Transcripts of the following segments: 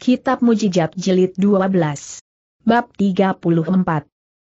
Kitab Mujijat Jilid 12. Bab 34.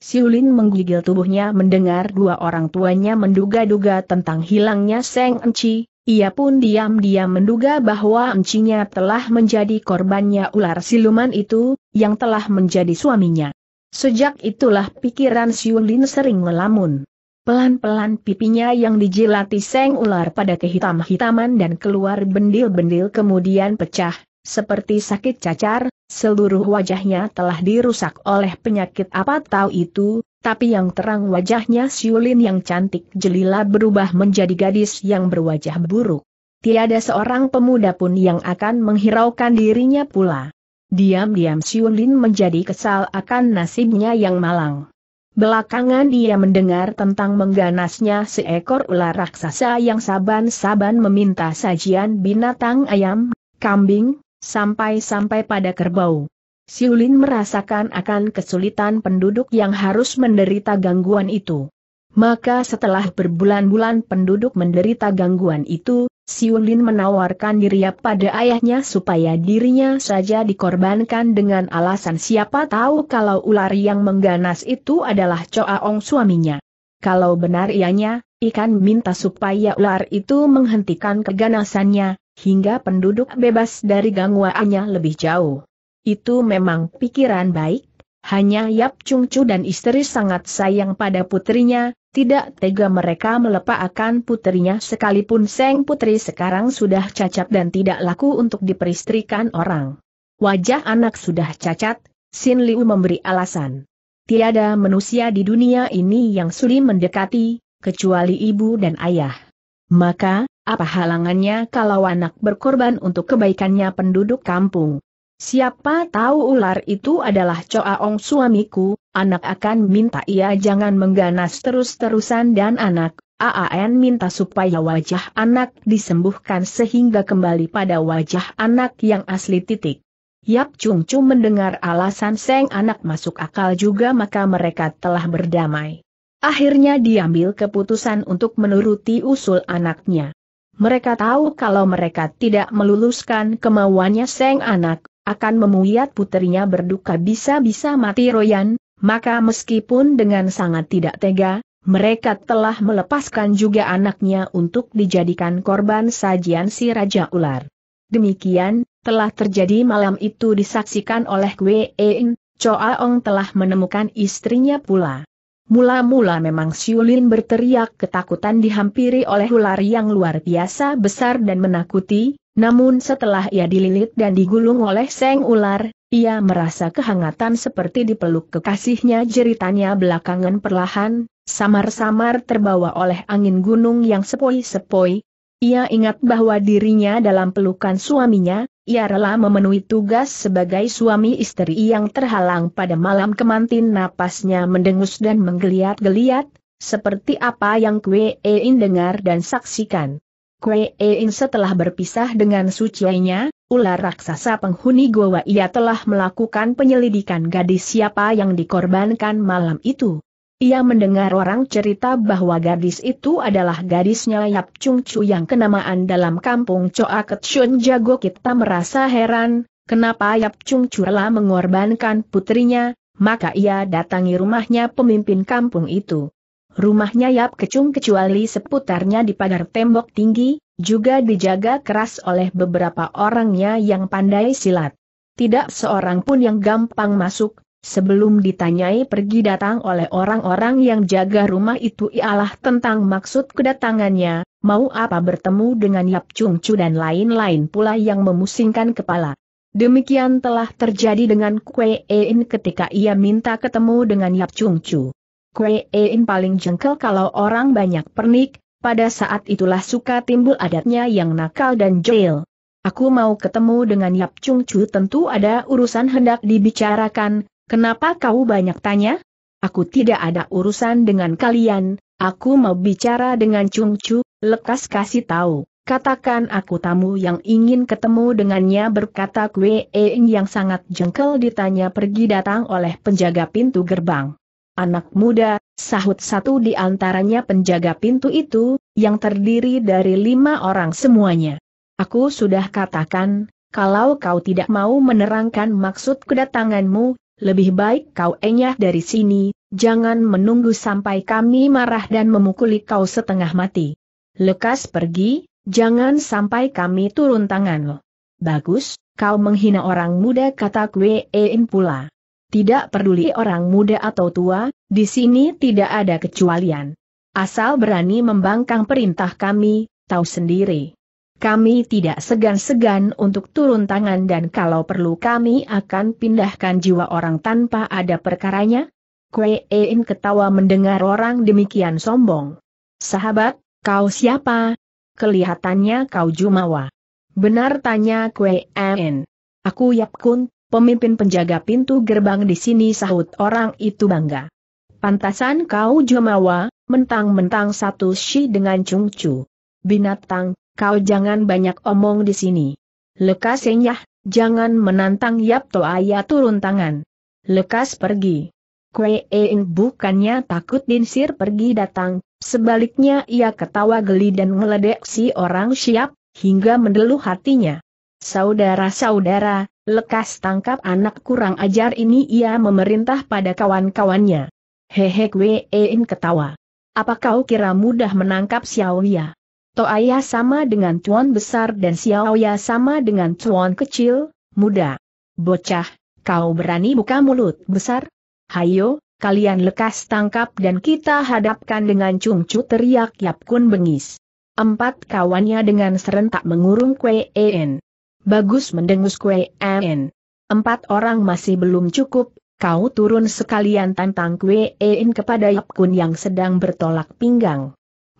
Siulin menggigil tubuhnya mendengar dua orang tuanya menduga-duga tentang hilangnya Seng Enci. Ia pun diam-diam menduga bahwa encinya telah menjadi korbannya ular siluman itu, yang telah menjadi suaminya. Sejak itulah pikiran Siulin sering melamun. Pelan-pelan pipinya yang dijilati Seng Ular pada kehitam-hitaman dan keluar bendil-bendil kemudian pecah. Seperti sakit cacar, seluruh wajahnya telah dirusak oleh penyakit apa tahu itu, tapi yang terang wajahnya Siulin yang cantik jelila berubah menjadi gadis yang berwajah buruk. Tiada seorang pemuda pun yang akan menghiraukan dirinya pula. Diam-diam Siulin menjadi kesal akan nasibnya yang malang. Belakangan dia mendengar tentang mengganasnya seekor ular raksasa yang saban-saban meminta sajian binatang ayam, kambing, sampai-sampai pada kerbau. Siulin merasakan akan kesulitan penduduk yang harus menderita gangguan itu. Maka setelah berbulan-bulan penduduk menderita gangguan itu, Siulin menawarkan dirinya pada ayahnya supaya dirinya saja dikorbankan dengan alasan siapa tahu kalau ular yang mengganas itu adalah Coaong suaminya. Kalau benar ianya, ikan minta supaya ular itu menghentikan keganasannya, hingga penduduk bebas dari gangguannya lebih jauh. Itu memang pikiran baik, hanya Yap Chung Chu dan istri sangat sayang pada putrinya, tidak tega mereka melepas akan putrinya sekalipun Seng Putri sekarang sudah cacat dan tidak laku untuk diperistrikan orang. Wajah anak sudah cacat, Sin Liu memberi alasan. Tiada manusia di dunia ini yang sudi mendekati, kecuali ibu dan ayah. Maka, apa halangannya kalau anak berkorban untuk kebaikannya penduduk kampung? Siapa tahu ular itu adalah Coaong suamiku, anak akan minta ia jangan mengganas terus-terusan dan anak, Aan minta supaya wajah anak disembuhkan sehingga kembali pada wajah anak yang asli titik. Yap Chung Chu mendengar alasan Seng anak masuk akal juga maka mereka telah berdamai. Akhirnya diambil keputusan untuk menuruti usul anaknya. Mereka tahu kalau mereka tidak meluluskan kemauannya Seng anak, akan memuyat putrinya berduka bisa-bisa mati royan, maka meskipun dengan sangat tidak tega, mereka telah melepaskan juga anaknya untuk dijadikan korban sajian si Raja Ular. Demikian, telah terjadi malam itu disaksikan oleh Kwein, Coaong telah menemukan istrinya pula. Mula-mula memang Siulin berteriak ketakutan dihampiri oleh ular yang luar biasa besar dan menakuti, namun setelah ia dililit dan digulung oleh Seng Ular, ia merasa kehangatan seperti dipeluk kekasihnya. Jeritannya belakangan perlahan, samar-samar terbawa oleh angin gunung yang sepoi-sepoi. Ia ingat bahwa dirinya dalam pelukan suaminya, ia rela memenuhi tugas sebagai suami istri yang terhalang pada malam kemantin. Napasnya mendengus dan menggeliat-geliat, seperti apa yang Kwein dengar dan saksikan. Kwein setelah berpisah dengan sucinya, ular raksasa penghuni goa, ia telah melakukan penyelidikan gadis siapa yang dikorbankan malam itu. Ia mendengar orang cerita bahwa gadis itu adalah gadisnya Yap Chung Chu yang kenamaan dalam kampung Coa Ketsun Jago. Kita merasa heran, kenapa Yap Chung Chu rela mengorbankan putrinya, maka ia datangi rumahnya pemimpin kampung itu. Rumahnya Yap Kecung kecuali seputarnya di pagar tembok tinggi, juga dijaga keras oleh beberapa orangnya yang pandai silat. Tidak seorang pun yang gampang masuk. Sebelum ditanyai pergi datang oleh orang-orang yang jaga rumah itu ialah tentang maksud kedatangannya, mau apa bertemu dengan Yap Chung Chu dan lain-lain pula yang memusingkan kepala. Demikian telah terjadi dengan Kwein ketika ia minta ketemu dengan Yap Chung Chu. Kwein paling jengkel kalau orang banyak pernik, pada saat itulah suka timbul adatnya yang nakal dan jahil. Aku mau ketemu dengan Yap Chung Chu, tentu ada urusan hendak dibicarakan. Kenapa kau banyak tanya? Aku tidak ada urusan dengan kalian, aku mau bicara dengan Chung Chu, lekas kasih tahu, katakan aku tamu yang ingin ketemu dengannya, berkata Kwein yang sangat jengkel ditanya pergi datang oleh penjaga pintu gerbang. Anak muda, sahut satu di antaranya penjaga pintu itu, yang terdiri dari 5 orang semuanya. Aku sudah katakan, Kalau kau tidak mau menerangkan maksud kedatanganmu, lebih baik kau enyah dari sini, jangan menunggu sampai kami marah dan memukuli kau setengah mati. Lekas pergi, jangan sampai kami turun tangan. Bagus, kau menghina orang muda, kata Kwe In pula. Tidak peduli orang muda atau tua, di sini tidak ada kecualian. Asal berani membangkang perintah kami, tahu sendiri. Kami tidak segan-segan untuk turun tangan dan kalau perlu kami akan pindahkan jiwa orang tanpa ada perkaranya. Kwe In ketawa mendengar orang demikian sombong. Sahabat, kau siapa? Kelihatannya kau jumawa. Benar, tanya Kwe In. Aku Yap Kun, pemimpin penjaga pintu gerbang di sini, sahut orang itu bangga. Pantasan kau jumawa, mentang-mentang satu si dengan cungcu. Binatang. Kau jangan banyak omong di sini. Lekas enyah, jangan menantang Yap Toaya turun tangan. Lekas pergi. Kwe In bukannya takut dinsir pergi datang, sebaliknya ia ketawa geli dan ngeledek si orang siap, hingga mendeluh hatinya. Saudara-saudara, lekas tangkap anak kurang ajar ini, ia memerintah pada kawan-kawannya. Hehe, Kwe In ketawa. Apa kau kira mudah menangkap Xiaoya? Toaya sama dengan tuan besar dan Xiaoya sama dengan tuan kecil, muda. Bocah, kau berani buka mulut besar? Hayo, kalian lekas tangkap dan kita hadapkan dengan cungcu, teriak Yap Kun bengis. Empat kawannya dengan serentak mengurung Kwe In. Bagus, mendengus Kwe In. Empat orang masih belum cukup, kau turun sekalian, tantang Kwe In kepada Yap Kun yang sedang bertolak pinggang.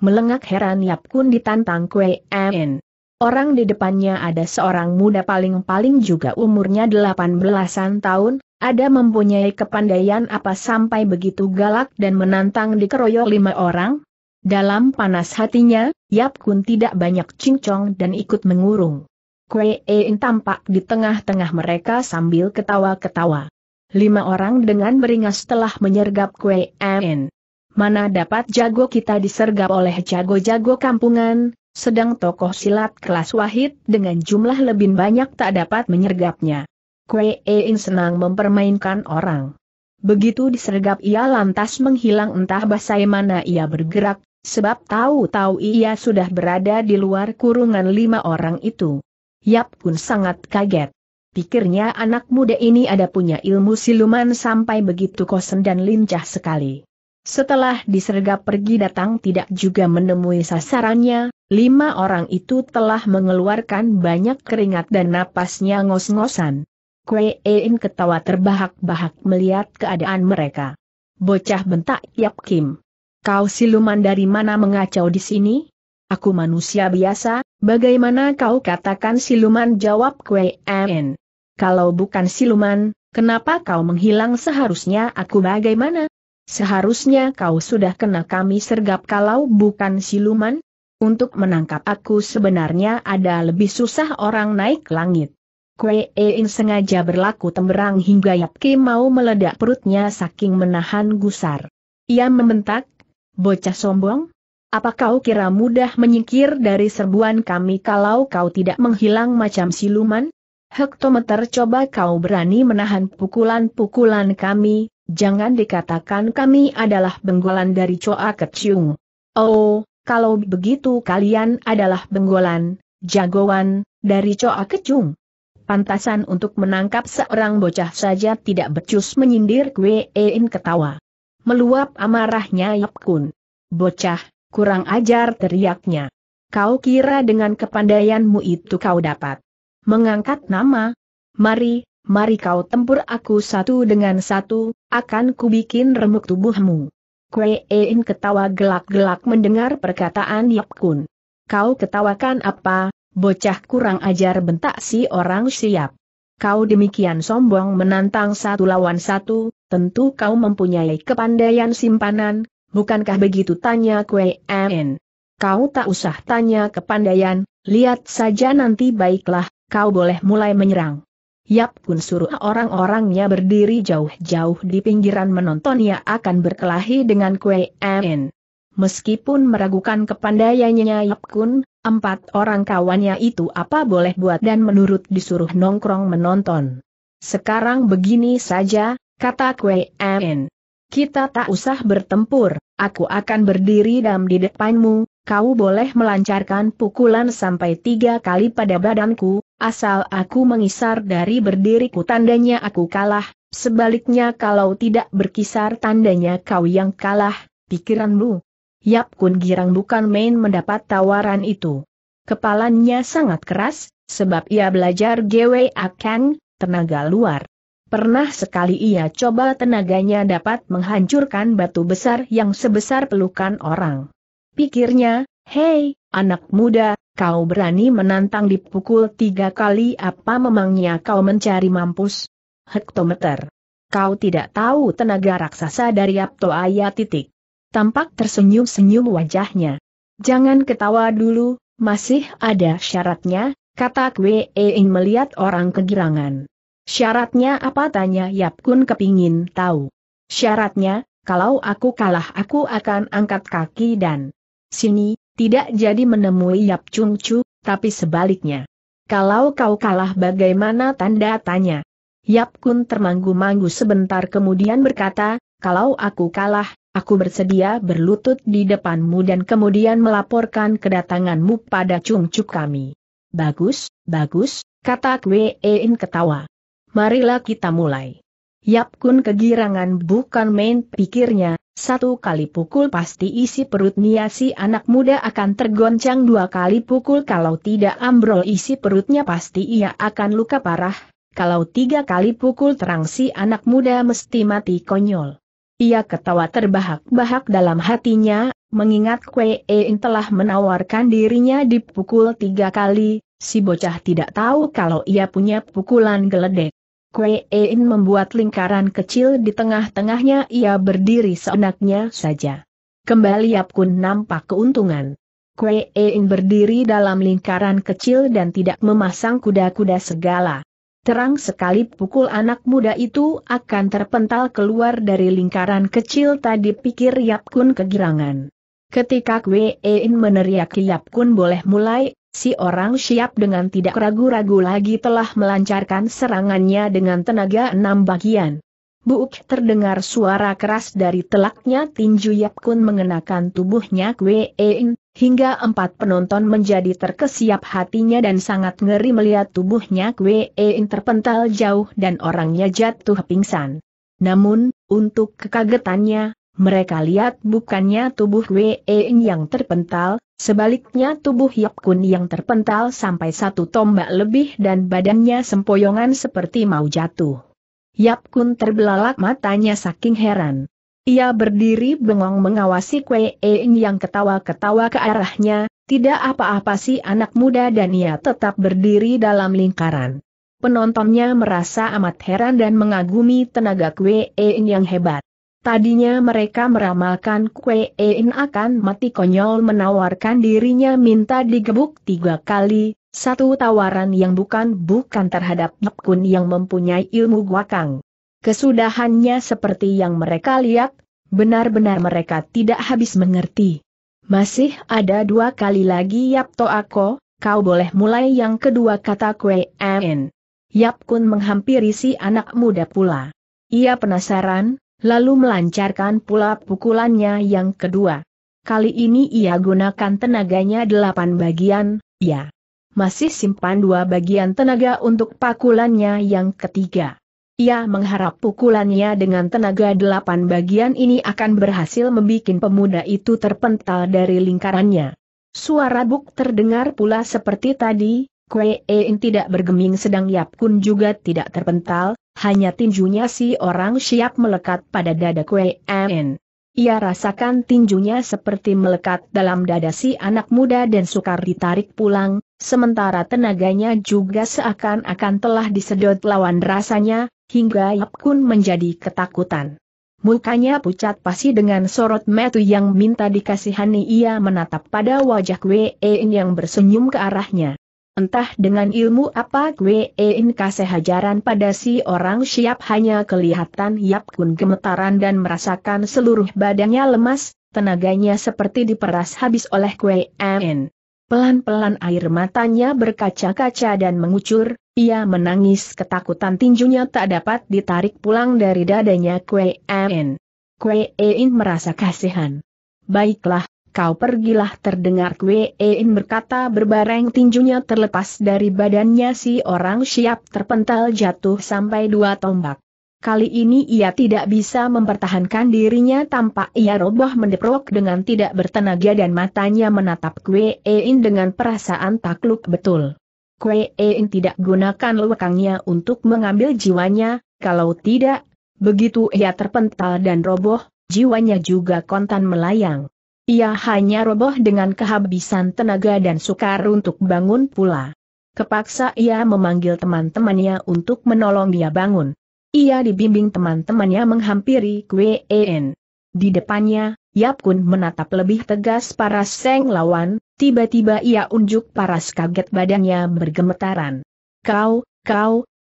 Melengak heran Yap Kun ditantang Kwe In. Orang di depannya ada seorang muda paling-paling juga umurnya 18-an tahun, ada mempunyai kepandaian apa sampai begitu galak dan menantang dikeroyok 5 orang? Dalam panas hatinya, Yap Kun tidak banyak cincong dan ikut mengurung. Kwe In tampak di tengah-tengah mereka sambil ketawa-ketawa. 5 orang dengan beringas telah menyergap Kwe In. Mana dapat jago kita disergap oleh jago-jago kampungan, sedang tokoh silat kelas wahid dengan jumlah lebih banyak tak dapat menyergapnya. Kwe In senang mempermainkan orang. Begitu disergap ia lantas menghilang entah basai mana ia bergerak, sebab tahu-tahu ia sudah berada di luar kurungan 5 orang itu. Yap Kun sangat kaget. Pikirnya anak muda ini ada punya ilmu siluman sampai begitu kosen dan lincah sekali. Setelah disergap pergi datang tidak juga menemui sasarannya, 5 orang itu telah mengeluarkan banyak keringat dan napasnya ngos-ngosan. Kwe In ketawa terbahak-bahak melihat keadaan mereka. Bocah, bentak Yap Kim. Kau siluman dari mana mengacau di sini? Aku manusia biasa, bagaimana kau katakan siluman, jawab Kwe In. Kalau bukan siluman, kenapa kau menghilang? Seharusnya aku bagaimana? Seharusnya kau sudah kena kami sergap kalau bukan siluman. Untuk menangkap aku sebenarnya ada lebih susah orang naik langit. Kwe In sengaja berlaku temberang hingga Yap Kim mau meledak perutnya saking menahan gusar. Ia membentak, bocah sombong. Apa kau kira mudah menyingkir dari serbuan kami kalau kau tidak menghilang macam siluman? Hektometer, coba kau berani menahan pukulan-pukulan kami. Jangan dikatakan kami adalah benggolan dari Coa Keciung. Oh, kalau begitu kalian adalah benggolan, jagoan, dari Coa Keciung. Pantasan untuk menangkap seorang bocah saja tidak becus, menyindir Kwe In ketawa. Meluap amarahnya Yap Kun. Bocah, kurang ajar, teriaknya. Kau kira dengan kepandaianmu itu kau dapat mengangkat nama? Mari kau tempur aku satu dengan satu, akan kubikin remuk tubuhmu. Kwe In ketawa gelak-gelak mendengar perkataan Yap Kun. Kau ketawakan apa, bocah kurang ajar, bentak si orang siap. Kau demikian sombong menantang satu lawan satu, tentu kau mempunyai kepandaian simpanan, bukankah begitu, tanya Kwe In. Kau tak usah tanya kepandaian, lihat saja nanti. Baiklah, kau boleh mulai menyerang. Yap Kun suruh orang-orangnya berdiri jauh-jauh di pinggiran menonton ia akan berkelahi dengan Kwe In. Meskipun meragukan kepandaiannya Yap Kun, Empat orang kawannya itu apa boleh buat dan menurut disuruh nongkrong menonton. Sekarang begini saja, kata Kwee En. Kita tak usah bertempur, aku akan berdiri dam di depanmu, kau boleh melancarkan pukulan sampai 3 kali pada badanku, asal aku mengisar dari berdiriku tandanya aku kalah, sebaliknya kalau tidak berkisar tandanya kau yang kalah, pikiranmu. Yap Kun girang bukan main mendapat tawaran itu. Kepalanya sangat keras, sebab ia belajar Gwe Akang, tenaga luar. Pernah sekali ia coba tenaganya dapat menghancurkan batu besar yang sebesar pelukan orang. Pikirnya, hei, anak muda, kau berani menantang dipukul 3 kali apa memangnya kau mencari mampus? Hektometer. Kau tidak tahu tenaga raksasa dari Apto Aya titik. Tampak tersenyum-senyum wajahnya. Jangan ketawa dulu, masih ada syaratnya, kata Kwee In melihat orang kegirangan. Syaratnya apa tanya Yap Kun kepingin tahu. Syaratnya, kalau aku kalah aku akan angkat kaki dan sini, tidak jadi menemui Yap Chung Chu, tapi sebaliknya. Kalau kau kalah bagaimana tanda tanya. Yap Kun termanggu-manggu sebentar kemudian berkata, kalau aku kalah, aku bersedia berlutut di depanmu dan kemudian melaporkan kedatanganmu pada cungcuk kami. Bagus, bagus, kata Kwee In ketawa. Marilah kita mulai. Yap Kun kegirangan bukan main pikirnya, 1 kali pukul pasti isi perut nia si anak muda akan tergoncang 2 kali pukul kalau tidak ambrol isi perutnya pasti ia akan luka parah, kalau 3 kali pukul terang si anak muda mesti mati konyol. Ia ketawa terbahak-bahak dalam hatinya, mengingat Kwee In telah menawarkan dirinya dipukul 3 kali, si bocah tidak tahu kalau ia punya pukulan geledek. Kwee In membuat lingkaran kecil di tengah-tengahnya ia berdiri seenaknya saja. Kembali Yap Kun nampak keuntungan. Kwee In berdiri dalam lingkaran kecil dan tidak memasang kuda-kuda segala. Terang sekali pukul anak muda itu akan terpental keluar dari lingkaran kecil tadi pikir Yap Kun kegirangan. Ketika Kwee In meneriaki Yap Kun boleh mulai, si orang siap dengan tidak ragu-ragu lagi telah melancarkan serangannya dengan tenaga 6 bagian. Buuk terdengar suara keras dari telaknya tinju Yap Kun mengenakan tubuhnya Kwee In, hingga 4 penonton menjadi terkesiap hatinya dan sangat ngeri melihat tubuhnya Kwee In terpental jauh dan orangnya jatuh pingsan. Namun, untuk kekagetannya, mereka lihat bukannya tubuh Kwee In yang terpental, sebaliknya tubuh Yap Kun yang terpental sampai 1 tombak lebih dan badannya sempoyongan seperti mau jatuh. Yap Kun terbelalak matanya saking heran. Ia berdiri bengong mengawasi Kwee In yang ketawa-ketawa ke arahnya, tidak apa-apa si anak muda dan ia tetap berdiri dalam lingkaran. Penontonnya merasa amat heran dan mengagumi tenaga Kwee In yang hebat. Tadinya mereka meramalkan Kwee In akan mati konyol menawarkan dirinya minta digebuk 3 kali. Satu tawaran yang bukan terhadap Yap Kun yang mempunyai ilmu guakang. Kesudahannya seperti yang mereka lihat, benar-benar mereka tidak habis mengerti. Masih ada 2 kali lagi Yap To Ako, kau boleh mulai yang kedua kata Kwee In. Yap Kun menghampiri si anak muda pula. Ia penasaran, lalu melancarkan pula pukulannya yang kedua. Kali ini ia gunakan tenaganya 8 bagian, ya. Masih simpan 2 bagian tenaga untuk pukulannya yang ketiga. Ia mengharap pukulannya dengan tenaga 8 bagian ini akan berhasil membuat pemuda itu terpental dari lingkarannya. Suara buk terdengar pula seperti tadi, Kwee In tidak bergeming sedang Yap Kun juga tidak terpental, hanya tinjunya si orang siap melekat pada dada Kwee In. Ia rasakan tinjunya seperti melekat dalam dada si anak muda dan sukar ditarik pulang. Sementara tenaganya juga seakan-akan telah disedot lawan rasanya, hingga Yap Kun menjadi ketakutan. Mukanya pucat pasi dengan sorot mata yang minta dikasihani ia menatap pada wajah Kwee In yang bersenyum ke arahnya. Entah dengan ilmu apa Kwee In kasih hajaran pada si orang siap hanya kelihatan Yap Kun gemetaran dan merasakan seluruh badannya lemas, tenaganya seperti diperas habis oleh Kwee In. Pelan-pelan air matanya berkaca-kaca dan mengucur, ia menangis ketakutan. Tinjunya tak dapat ditarik pulang dari dadanya. Kwe En merasa kasihan. "Baiklah, kau pergilah," terdengar Kwe En berkata berbareng. Tinjunya terlepas dari badannya. Si orang siap terpental jatuh sampai 2 tombak. Kali ini ia tidak bisa mempertahankan dirinya, tampak ia roboh mendeprok dengan tidak bertenaga dan matanya menatap Kwe En dengan perasaan takluk betul. Kwe En tidak gunakan lekangnya untuk mengambil jiwanya, kalau tidak, begitu ia terpental dan roboh, jiwanya juga kontan melayang. Ia hanya roboh dengan kehabisan tenaga dan sukar untuk bangun pula. Kepaksa ia memanggil teman-temannya untuk menolong dia bangun. Ia dibimbing teman-temannya menghampiri Kwe En. Di depannya, Yap Kun menatap lebih tegas paras Seng lawan. Tiba-tiba ia unjuk paras, kaget badannya bergemetaran. Kau,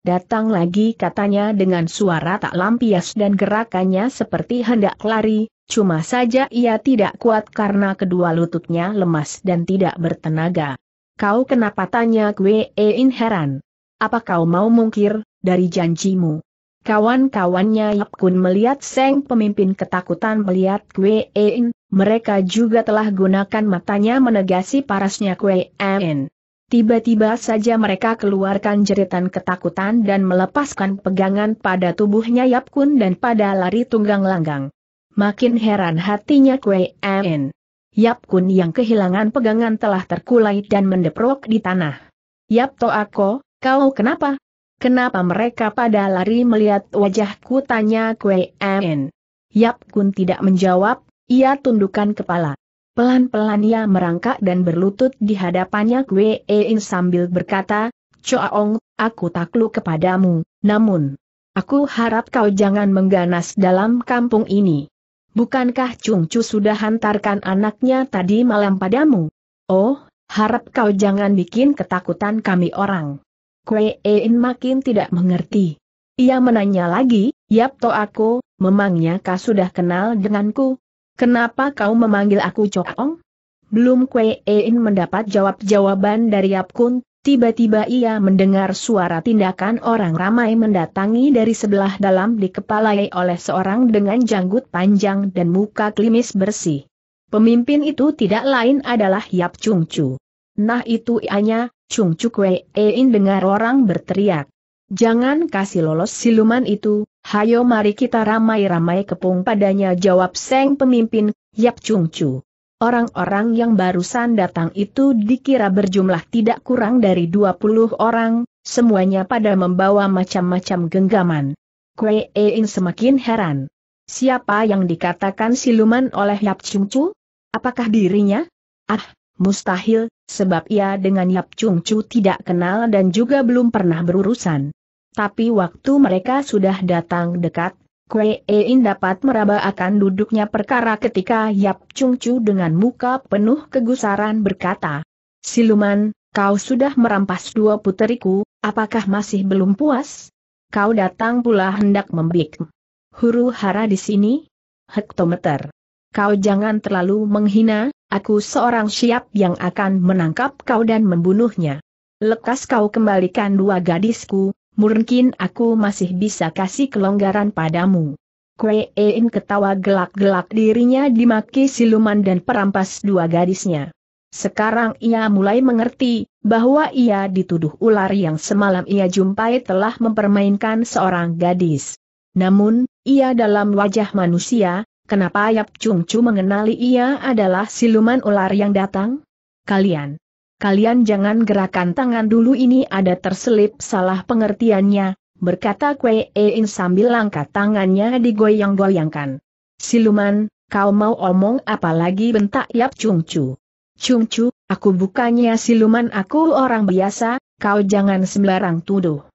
datang lagi," katanya dengan suara tak lampias dan gerakannya seperti hendak lari, cuma saja ia tidak kuat karena kedua lututnya lemas dan tidak bertenaga. "Kau kenapa?" tanya Kwe En heran. "Apa kau mau mungkir dari janjimu?" Kawan-kawannya Yap Kun melihat Seng pemimpin ketakutan melihat Kwe En. Mereka juga telah gunakan matanya menegasi parasnya Kwe En. Tiba-tiba saja mereka keluarkan jeritan ketakutan dan melepaskan pegangan pada tubuhnya Yap Kun dan pada lari tunggang langgang. Makin heran hatinya Kwe En. Yap Kun yang kehilangan pegangan telah terkulai dan mendeprok di tanah. "Yap Toako, kau kenapa? Kenapa mereka pada lari melihat wajahku?" tanya Kwe En. Yap Kun tidak menjawab. Ia tundukkan kepala. Pelan-pelan ia merangkak dan berlutut di hadapannya Kwe En sambil berkata, "Choaong, aku takluk kepadamu, namun aku harap kau jangan mengganas dalam kampung ini. Bukankah Chung Chu sudah hantarkan anaknya tadi malam padamu? Oh, harap kau jangan bikin ketakutan kami orang." Kwe En makin tidak mengerti. Ia menanya lagi, "Yap Toako, memangnya kau sudah kenal denganku? Kenapa kau memanggil aku Choaong?" Belum Kwe En mendapat jawaban dari Yap Kun, tiba-tiba ia mendengar suara tindakan orang ramai mendatangi dari sebelah dalam, dikepalai oleh seorang dengan janggut panjang dan muka klimis bersih. Pemimpin itu tidak lain adalah Yap Chung Chu. "Nah itu ianya, Chung Chu," Kwe En dengar orang berteriak. "Jangan kasih lolos siluman itu. Hayo mari kita ramai-ramai kepung padanya," jawab Seng pemimpin, Yap Chung Chu. Orang-orang yang barusan datang itu dikira berjumlah tidak kurang dari 20 orang, semuanya pada membawa macam-macam genggaman. Kwe En semakin heran. Siapa yang dikatakan siluman oleh Yap Chung Chu? Apakah dirinya? Ah, mustahil, sebab ia dengan Yap Chung Chu tidak kenal dan juga belum pernah berurusan. Tapi waktu mereka sudah datang dekat, Kwe En dapat meraba akan duduknya perkara ketika Yap Chung Chu dengan muka penuh kegusaran berkata, "Siluman, kau sudah merampas 2 puteriku, apakah masih belum puas? Kau datang pula hendak membik huru hara di sini? Hektometer. Kau jangan terlalu menghina, aku seorang siap yang akan menangkap kau dan membunuhnya. Lekas kau kembalikan 2 gadisku. Mungkin aku masih bisa kasih kelonggaran padamu." Kwe En ketawa gelak-gelak, dirinya dimaki siluman dan perampas 2 gadisnya. Sekarang ia mulai mengerti bahwa ia dituduh ular yang semalam ia jumpai telah mempermainkan seorang gadis. Namun, ia dalam wajah manusia, kenapa Yap Chung Chu mengenali ia adalah siluman ular yang datang? Kalian jangan gerakan tangan dulu, ini ada terselip salah pengertiannya," berkata Kwe En sambil langkah tangannya digoyang-goyangkan. "Siluman, kau mau omong apa lagi?" bentak Yap Chung Chu. "Chung Chu, aku bukannya siluman, aku orang biasa, kau jangan sembarang tuduh.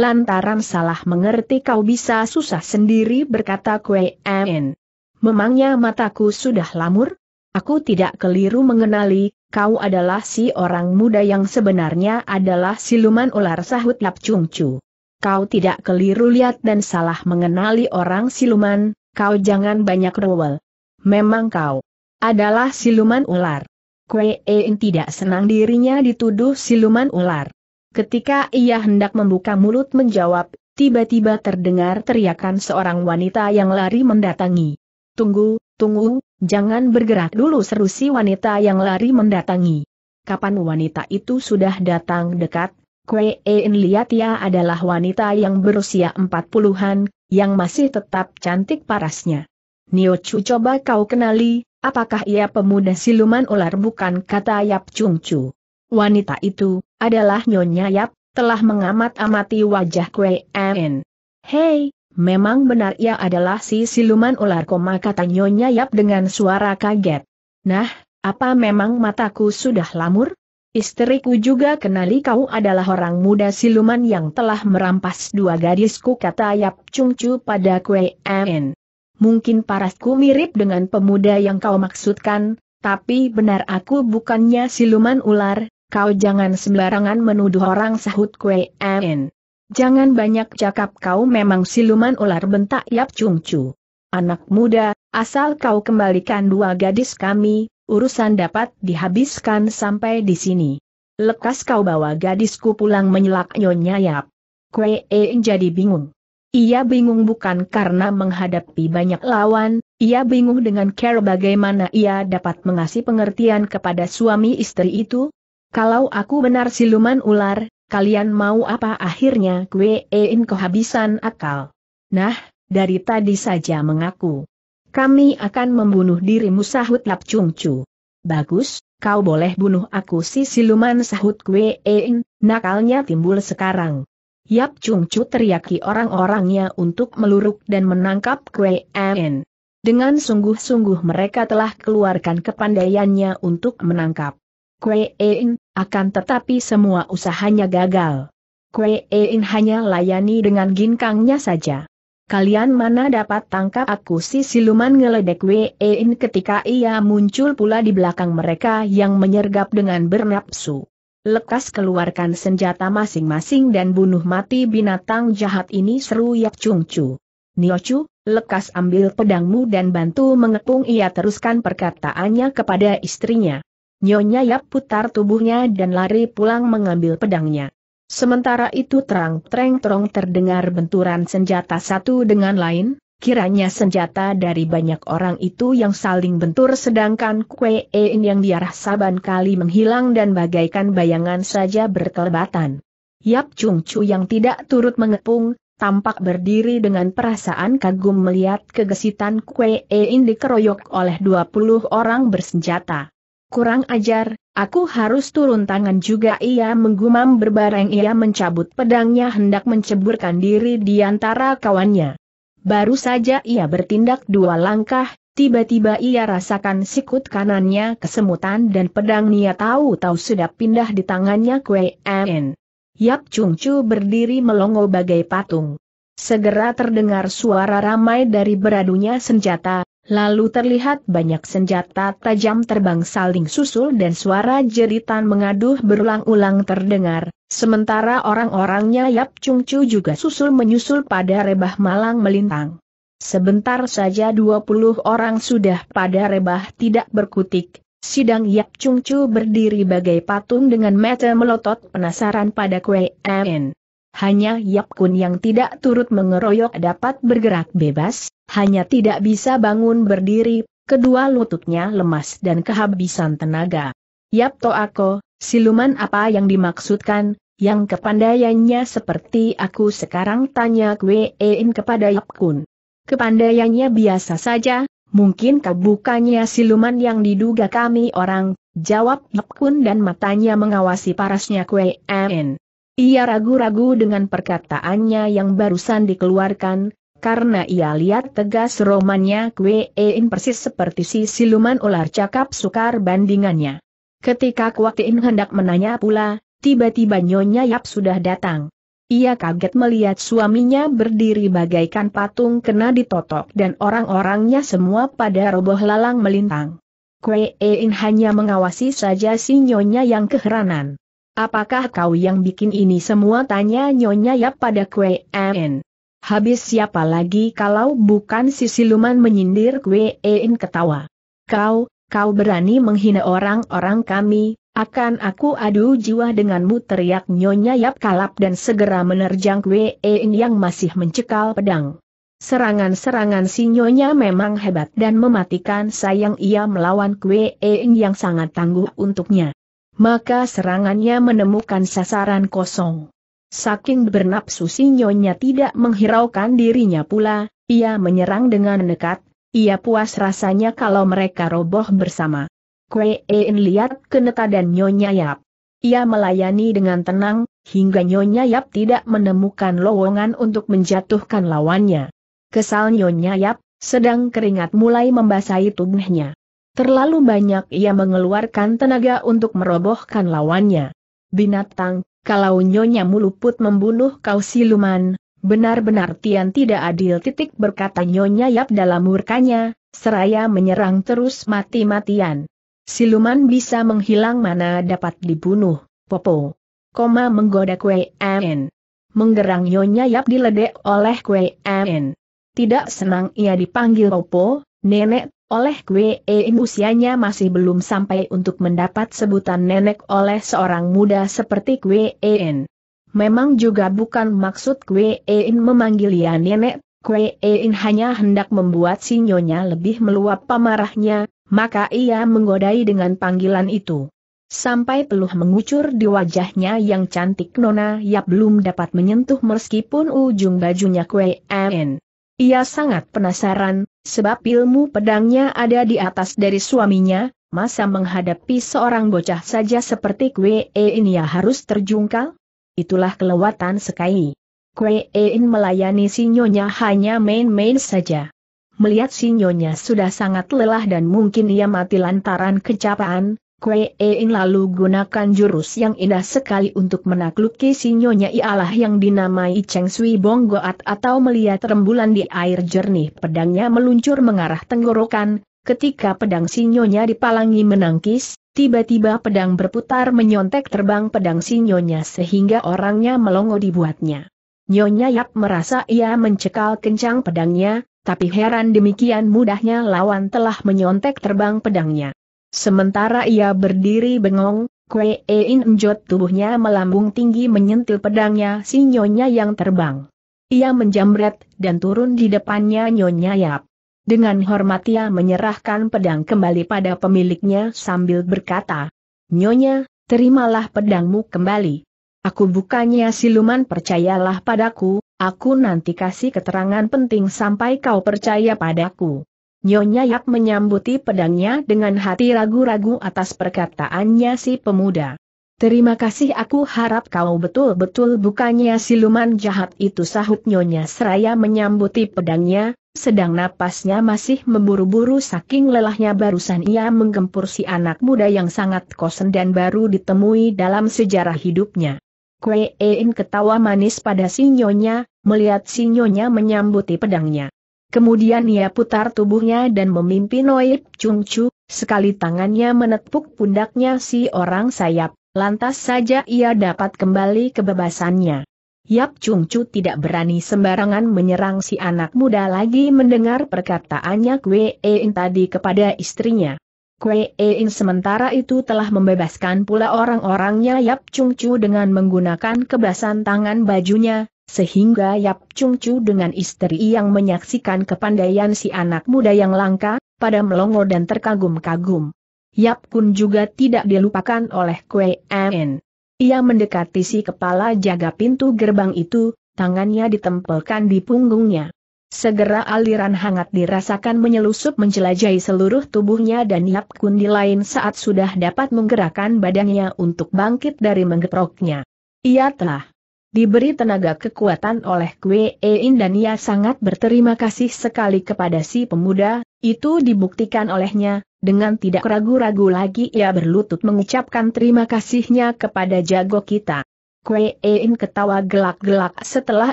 Lantaran salah mengerti kau bisa susah sendiri," berkata Kwe En. "Memangnya mataku sudah lamur? Aku tidak keliru mengenali. Kau adalah si orang muda yang sebenarnya adalah siluman ular," sahut Yap Chung Chu. "Kau tidak keliru lihat dan salah mengenali orang siluman, kau jangan banyak rewel. Memang kau adalah siluman ular." Kuein tidak senang dirinya dituduh siluman ular. Ketika ia hendak membuka mulut menjawab, tiba-tiba terdengar teriakan seorang wanita yang lari mendatangi. "Tunggu, tunggu, jangan bergerak dulu," seru si wanita yang lari mendatangi. Kapan wanita itu sudah datang dekat, Kuein lihat ia adalah wanita yang berusia 40-an, yang masih tetap cantik parasnya. "Niochu, coba kau kenali. Apakah ia pemuda siluman ular?" "Bukan," kata Yap Chung Chu. "Wanita itu adalah Nyonya Yap," telah mengamat-amati wajah Kuein. "Hei, memang benar ia adalah si siluman ular," kata Nyonya Yap dengan suara kaget. "Nah, apa memang mataku sudah lamur? Istriku juga kenali kau adalah orang muda siluman yang telah merampas dua gadisku," kata Yap Chung Chu pada Kuein. "Mungkin parasku mirip dengan pemuda yang kau maksudkan, tapi benar aku bukannya siluman ular." "Kau jangan sembarangan menuduh orang," sahut Kuein. "Jangan banyak cakap, kau memang siluman ular," bentak Yap Chung Chu. "Anak muda, asal kau kembalikan dua gadis kami, urusan dapat dihabiskan sampai di sini. Lekas kau bawa gadisku pulang," menyelak Nyonya Yap. Kuein jadi bingung. Ia bingung bukan karena menghadapi banyak lawan, ia bingung dengan cara bagaimana ia dapat mengasih pengertian kepada suami istri itu. "Kalau aku benar siluman ular, kalian mau apa?" akhirnya Kuein kehabisan akal. "Nah, dari tadi saja mengaku. Kami akan membunuh dirimu," sahut Yap Chung Chu. "Bagus, kau boleh bunuh aku si siluman," sahut Kuein, nakalnya timbul sekarang. Yap Chung Chu teriaki orang-orangnya untuk meluruk dan menangkap Kuein. Dengan sungguh-sungguh mereka telah keluarkan kepandaiannya untuk menangkap Kuein, akan tetapi semua usahanya gagal. Kuein hanya layani dengan ginkangnya saja. "Kalian mana dapat tangkap aku si siluman?" ngeledek Kuein ketika ia muncul pula di belakang mereka yang menyergap dengan bernapsu. "Lekas keluarkan senjata masing-masing dan bunuh mati binatang jahat ini," seru Yap Chung Chu. "Niochu, lekas ambil pedangmu dan bantu mengepung ia," teruskan perkataannya kepada istrinya. Nyonya Yap putar tubuhnya dan lari pulang mengambil pedangnya. Sementara itu terang-terang terdengar benturan senjata satu dengan lain, kiranya senjata dari banyak orang itu yang saling bentur, sedangkan Kuein yang diarah saban kali menghilang dan bagaikan bayangan saja berkelebatan. Yap Chung Chu yang tidak turut mengepung, tampak berdiri dengan perasaan kagum melihat kegesitan Kuein dikeroyok oleh 20 orang bersenjata. "Kurang ajar, aku harus turun tangan juga," ia menggumam berbareng ia mencabut pedangnya hendak menceburkan diri di antara kawannya. Baru saja ia bertindak dua langkah, tiba-tiba ia rasakan sikut kanannya kesemutan dan pedang nia tahu-tahu sudah pindah di tangannya Kuein. Yap Chung Chu berdiri melongo bagai patung. Segera terdengar suara ramai dari beradunya senjata, lalu terlihat banyak senjata tajam terbang saling susul dan suara jeritan mengaduh berulang-ulang terdengar. Sementara orang-orangnya Yap Chung Chu juga susul-menyusul pada rebah malang melintang. Sebentar saja 20 orang sudah pada rebah tidak berkutik, sidang Yap Chung Chu berdiri bagai patung dengan mata melotot penasaran pada Kuein. Hanya Yap Kun yang tidak turut mengeroyok dapat bergerak bebas, hanya tidak bisa bangun berdiri, kedua lututnya lemas dan kehabisan tenaga. "Yap Toako, siluman apa yang dimaksudkan, yang kepandaiannya seperti aku sekarang?" tanya Kuein kepada Yap Kun. "Kepandaiannya biasa saja, mungkin kau bukannya siluman yang diduga kami orang," jawab Yap Kun dan matanya mengawasi parasnya Kuein. Ia ragu-ragu dengan perkataannya yang barusan dikeluarkan, karena ia lihat tegas romannya Kuein persis seperti si siluman ular, cakap sukar bandingannya. Ketika Kuein hendak menanya pula, tiba-tiba Nyonya Yap sudah datang. Ia kaget melihat suaminya berdiri bagaikan patung kena ditotok dan orang-orangnya semua pada roboh lalang melintang. Kuein hanya mengawasi saja si Nyonya yang keheranan. "Apakah kau yang bikin ini semua?" tanya Nyonya Yap pada Kuein. "Habis siapa lagi kalau bukan si siluman?" menyindir Kuein ketawa. "Kau, kau berani menghina orang-orang kami, akan aku adu jiwa denganmu, teriak Nyonya Yap Kalap dan segera menerjang Wei In yang masih mencekal pedang. Serangan-serangan si Nyonya memang hebat dan mematikan, sayang ia melawan Wei In yang sangat tangguh untuknya. Maka serangannya menemukan sasaran kosong. Saking bernapsu si Nyonya tidak menghiraukan dirinya pula, ia menyerang dengan nekat. Ia puas rasanya kalau mereka roboh bersama. Kwee In lihat keneta dan Nyonya Yap. Ia melayani dengan tenang, hingga Nyonya Yap tidak menemukan lowongan untuk menjatuhkan lawannya. Kesal Nyonya Yap, sedang keringat mulai membasahi tubuhnya. Terlalu banyak ia mengeluarkan tenaga untuk merobohkan lawannya. Binatang, kalau Nyonya Muluput membunuh kau siluman, benar-benar Tian tidak adil, titik berkata Nyonya Yap dalam murkanya, seraya menyerang terus mati-matian. Siluman bisa menghilang mana dapat dibunuh, Popo. Koma menggoda Kwee In. Menggerang Nyonya Yap diledek oleh Kwee In. Tidak senang ia dipanggil Popo, Nenek, oleh Kwee In. Usianya masih belum sampai untuk mendapat sebutan Nenek oleh seorang muda seperti Kwee In. Memang juga bukan maksud Kwee In memanggil ia nenek, Kwee In hanya hendak membuat si Nyonya lebih meluap amarahnya, maka ia menggodai dengan panggilan itu. Sampai peluh mengucur di wajahnya yang cantik, Nona Yap belum dapat menyentuh meskipun ujung bajunya Kwee In. Ia sangat penasaran, sebab ilmu pedangnya ada di atas dari suaminya, masa menghadapi seorang bocah saja seperti Kwee In ia harus terjungkal? Itulah kelewatan sekali. Kwee In melayani si Nyonya hanya main-main saja. Melihat si Nyonya sudah sangat lelah dan mungkin ia mati lantaran kecapean, Kwee In lalu gunakan jurus yang indah sekali untuk menakluki si Nyonya, ialah yang dinamai Cheng Sui Bong Goat atau melihat rembulan di air jernih. Pedangnya meluncur mengarah tenggorokan. Ketika pedang si Nyonya dipalangi menangkis, tiba-tiba pedang berputar menyontek terbang pedang si Nyonya sehingga orangnya melongo dibuatnya. Nyonya Yap merasa ia mencekal kencang pedangnya, tapi heran demikian mudahnya lawan telah menyontek terbang pedangnya. Sementara ia berdiri bengong, Kwee In enjot tubuhnya melambung tinggi menyentil pedangnya si Nyonya yang terbang. Ia menjamret dan turun di depannya Nyonya Yap. Dengan hormat ia menyerahkan pedang kembali pada pemiliknya sambil berkata, Nyonya, terimalah pedangmu kembali. Aku bukannya siluman, percayalah padaku, aku nanti kasih keterangan penting sampai kau percaya padaku. Nyonya Yap menyambuti pedangnya dengan hati ragu-ragu atas perkataannya si pemuda. Terima kasih, aku harap kau betul-betul bukannya siluman jahat itu, sahut Nyonya seraya menyambuti pedangnya. Sedang napasnya masih memburu-buru saking lelahnya barusan ia menggempur si anak muda yang sangat kosen dan baru ditemui dalam sejarah hidupnya. Kwee In ketawa manis pada si Nyonya, melihat si Nyonya menyambuti pedangnya. Kemudian ia putar tubuhnya dan memimpin Noip Chung Chu, sekali tangannya menepuk pundaknya si orang sayap, lantas saja ia dapat kembali kebebasannya. Yap Chung Chu tidak berani sembarangan menyerang si anak muda lagi mendengar perkataannya Kwee In tadi kepada istrinya. Kwee In sementara itu telah membebaskan pula orang-orangnya Yap Chung Chu dengan menggunakan kebasan tangan bajunya, sehingga Yap Chung Chu dengan istri yang menyaksikan kepandaian si anak muda yang langka, pada melongo dan terkagum-kagum. Yap Kun juga tidak dilupakan oleh Kwee In. Ia mendekati si kepala jaga pintu gerbang itu, tangannya ditempelkan di punggungnya. Segera aliran hangat dirasakan menyelusup menjelajahi seluruh tubuhnya dan Yap Kun di lain saat sudah dapat menggerakkan badannya untuk bangkit dari menggeproknya. Ia telah diberi tenaga kekuatan oleh Kwee In dan ia sangat berterima kasih sekali kepada si pemuda, itu dibuktikan olehnya. Dengan tidak ragu-ragu lagi ia berlutut mengucapkan terima kasihnya kepada jago kita. Kwee In ketawa gelak-gelak setelah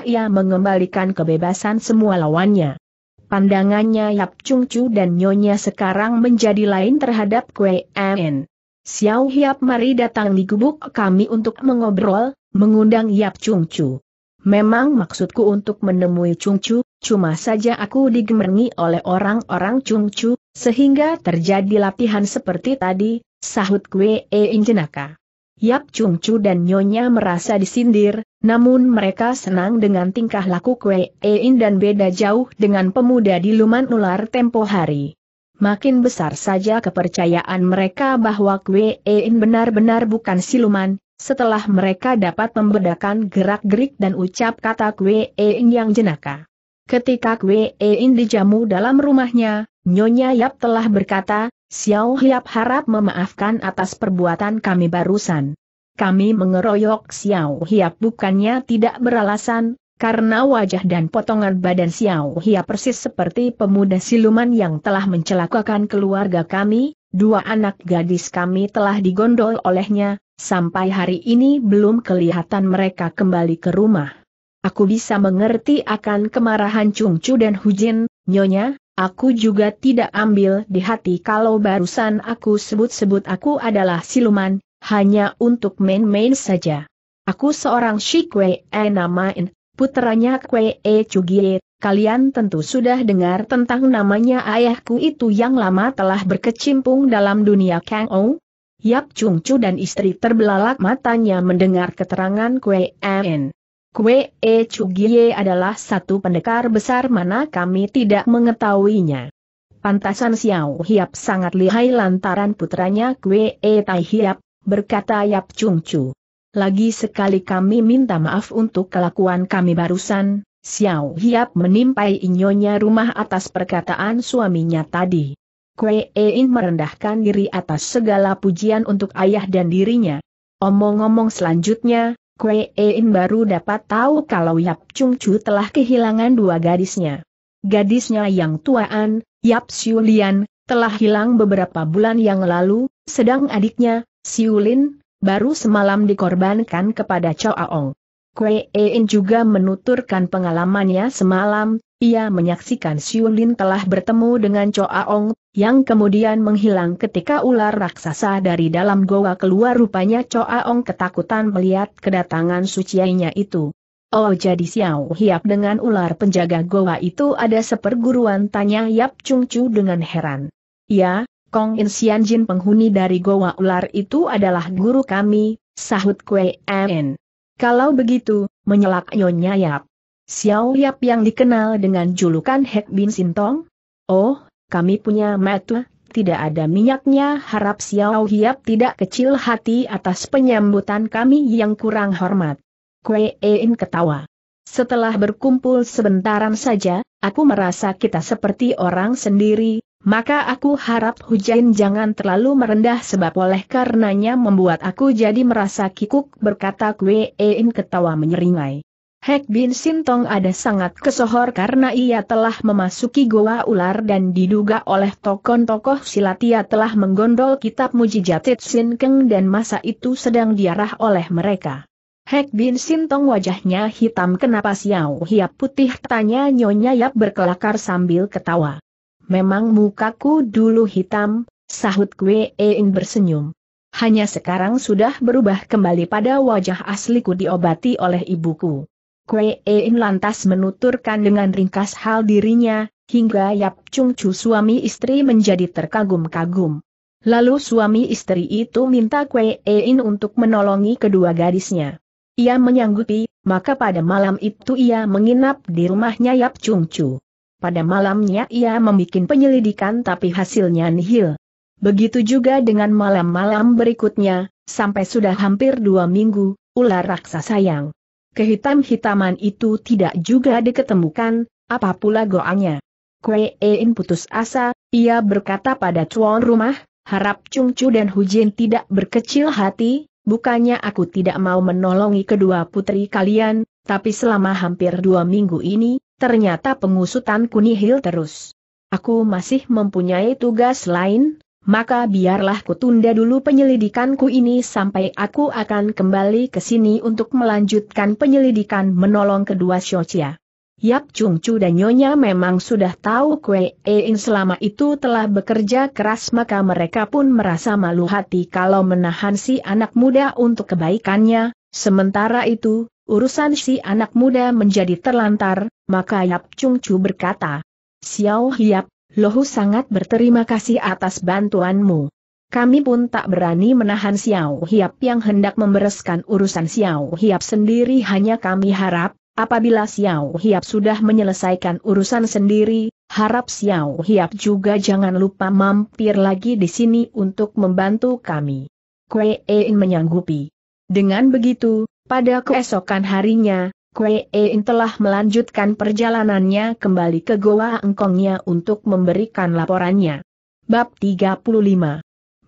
ia mengembalikan kebebasan semua lawannya. Pandangannya Yap Chung Chu dan Nyonya sekarang menjadi lain terhadap Kwee In. Xiao Hiap, mari datang di gubuk kami untuk mengobrol, mengundang Yap Chung Chu. Memang maksudku untuk menemui Chung Chu, cuma saja aku digemerni oleh orang-orang Chung Chu, sehingga terjadi latihan seperti tadi, sahut Kwee Injenaka. Yap Chung Chu dan Nyonya merasa disindir, namun mereka senang dengan tingkah laku Kwee In dan beda jauh dengan pemuda di Luman Ular tempo hari. Makin besar saja kepercayaan mereka bahwa Kwee In benar-benar bukan siluman. Setelah mereka dapat membedakan gerak-gerik dan ucap kata Kwee In yang jenaka. Ketika Kwee In dijamu dalam rumahnya, Nyonya Yap telah berkata, Xiao Hiap harap memaafkan atas perbuatan kami barusan. Kami mengeroyok Xiao Hiap bukannya tidak beralasan, karena wajah dan potongan badan Xiao Hiap persis seperti pemuda siluman yang telah mencelakakan keluarga kami, dua anak gadis kami telah digondol olehnya. Sampai hari ini belum kelihatan mereka kembali ke rumah. Aku bisa mengerti akan kemarahan Chung Chu dan Hu Jin, Nyonya, aku juga tidak ambil di hati kalau barusan aku sebut-sebut aku adalah siluman, hanya untuk main-main saja. Aku seorang Shi Kwee namain, puteranya Kwee Chugie, kalian tentu sudah dengar tentang namanya ayahku itu yang lama telah berkecimpung dalam dunia Kang Ou. Yap Chung Chu dan istri terbelalak matanya mendengar keterangan Kwee In. Kwee Chugie adalah satu pendekar besar mana kami tidak mengetahuinya. Pantasan Xiao Hiap sangat lihai lantaran putranya Kwee Tai Hiap, berkata Yap Chung Chu. Lagi sekali kami minta maaf untuk kelakuan kami barusan, Xiao Hiap menimpai Nyonya rumah atas perkataan suaminya tadi. Kwee In merendahkan diri atas segala pujian untuk ayah dan dirinya. Omong-omong selanjutnya, Kwee In baru dapat tahu kalau Yap Chung Chu telah kehilangan dua gadisnya. Gadisnya yang tuaan, Yap Siu Lian, telah hilang beberapa bulan yang lalu, sedang adiknya, Siu Lin, baru semalam dikorbankan kepada Choaong. Kwee In juga menuturkan pengalamannya semalam. Ia menyaksikan Siu Lin telah bertemu dengan Choaong, yang kemudian menghilang ketika ular raksasa dari dalam goa keluar. Rupanya Choaong ketakutan melihat kedatangan suciainya itu. Oh, jadi Xiao Hiap dengan ular penjaga goa itu ada seperguruan, tanya Yap Chung Chu dengan heran. Ya, Kong In Sian Jin penghuni dari goa ular itu adalah guru kami, sahut Kwee In. Kalau begitu, menyelak Nyonya Yap. Xiao Hiap yang dikenal dengan julukan Hek Bin Sintong? Oh, kami punya mata, tidak ada minyaknya. Harap Xiao Hiap tidak kecil hati atas penyambutan kami yang kurang hormat. Kwee In ketawa. Setelah berkumpul sebentaran saja, aku merasa kita seperti orang sendiri, maka aku harap Hu Jin jangan terlalu merendah sebab oleh karenanya membuat aku jadi merasa kikuk, berkata Kwee In ketawa menyeringai. Hek Bin Sintong ada sangat kesohor karena ia telah memasuki goa ular dan diduga oleh tokoh-tokoh silat ia telah menggondol kitab mujizat Sin Keng dan masa itu sedang diarah oleh mereka. Hek Bin Sintong wajahnya hitam. Kenapa Xiao Hiap putih, tanya Nyonya Yap berkelakar sambil ketawa. Memang mukaku dulu hitam, sahut Kwee In bersenyum. Hanya sekarang sudah berubah kembali pada wajah asliku, diobati oleh ibuku. Kwee In lantas menuturkan dengan ringkas hal dirinya, hingga Yap Chung Chu suami istri menjadi terkagum-kagum. Lalu suami istri itu minta Kwee In untuk menolongi kedua gadisnya. Ia menyanggupi, maka pada malam itu ia menginap di rumahnya Yap Chung Chu. Pada malamnya ia membuat penyelidikan tapi hasilnya nihil. Begitu juga dengan malam-malam berikutnya, sampai sudah hampir 2 minggu, ular raksasa yang kehitam-hitaman itu tidak juga diketemukan, apa pula goanya. Kwee In putus asa, ia berkata pada tuan rumah, harap Chung Chu dan Hu Jin tidak berkecil hati, bukannya aku tidak mau menolongi kedua putri kalian, tapi selama hampir 2 minggu ini, ternyata pengusutanku nihil terus. Aku masih mempunyai tugas lain, maka biarlah kutunda dulu penyelidikanku ini sampai aku akan kembali ke sini untuk melanjutkan penyelidikan menolong kedua Shochia. Yap Chung Chu dan Nyonya memang sudah tahu Kwee In selama itu telah bekerja keras, maka mereka pun merasa malu hati kalau menahan si anak muda untuk kebaikannya. Sementara itu, urusan si anak muda menjadi terlantar, maka Yap Chung Chu berkata, Xiao Hiap, Lohu sangat berterima kasih atas bantuanmu. Kami pun tak berani menahan Xiao Hiap yang hendak membereskan urusan Xiao Hiap sendiri. Hanya kami harap, apabila Xiao Hiap sudah menyelesaikan urusan sendiri, harap Xiao Hiap juga jangan lupa mampir lagi di sini untuk membantu kami. Kue In menyanggupi. Dengan begitu, pada keesokan harinya, Kue In telah melanjutkan perjalanannya kembali ke Goa Engkongnya untuk memberikan laporannya. Bab 35.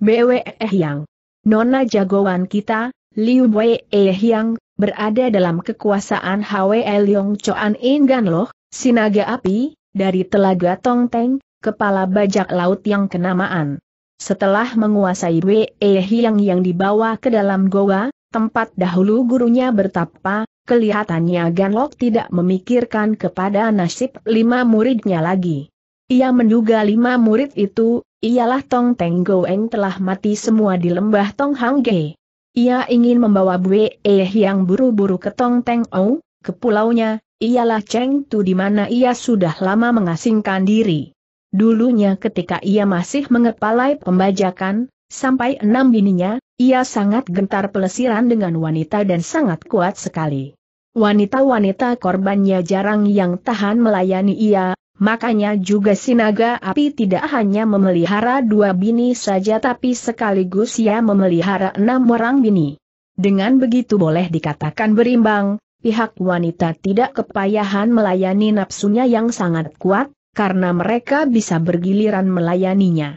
Bwe Yang. Nona jagoan kita, Liu Bwe Yang, berada dalam kekuasaan Hwe Leong Choan In Gan Loh, Sinaga Api, dari Telaga Tongteng, kepala bajak laut yang kenamaan. Setelah menguasai Bwe Yang dibawa ke dalam goa, tempat dahulu gurunya bertapa, kelihatannya Gan Loh tidak memikirkan kepada nasib 5 muridnya lagi. Ia menduga 5 murid itu, ialah Tongteng Goeng telah mati semua di lembah Tonghangge. Ia ingin membawa Bwe Yang buru-buru ke Tongteng Ou, ke pulaunya, ialah Chengtu di mana ia sudah lama mengasingkan diri. Dulunya ketika ia masih mengepalai pembajakan, sampai 6 bininya, ia sangat gentar pelesiran dengan wanita dan sangat kuat sekali. Wanita-wanita korbannya jarang yang tahan melayani ia, makanya juga Sinaga Api tidak hanya memelihara 2 bini saja tapi sekaligus ia memelihara 6 orang bini. Dengan begitu boleh dikatakan berimbang, pihak wanita tidak kepayahan melayani nafsunya yang sangat kuat, karena mereka bisa bergiliran melayaninya.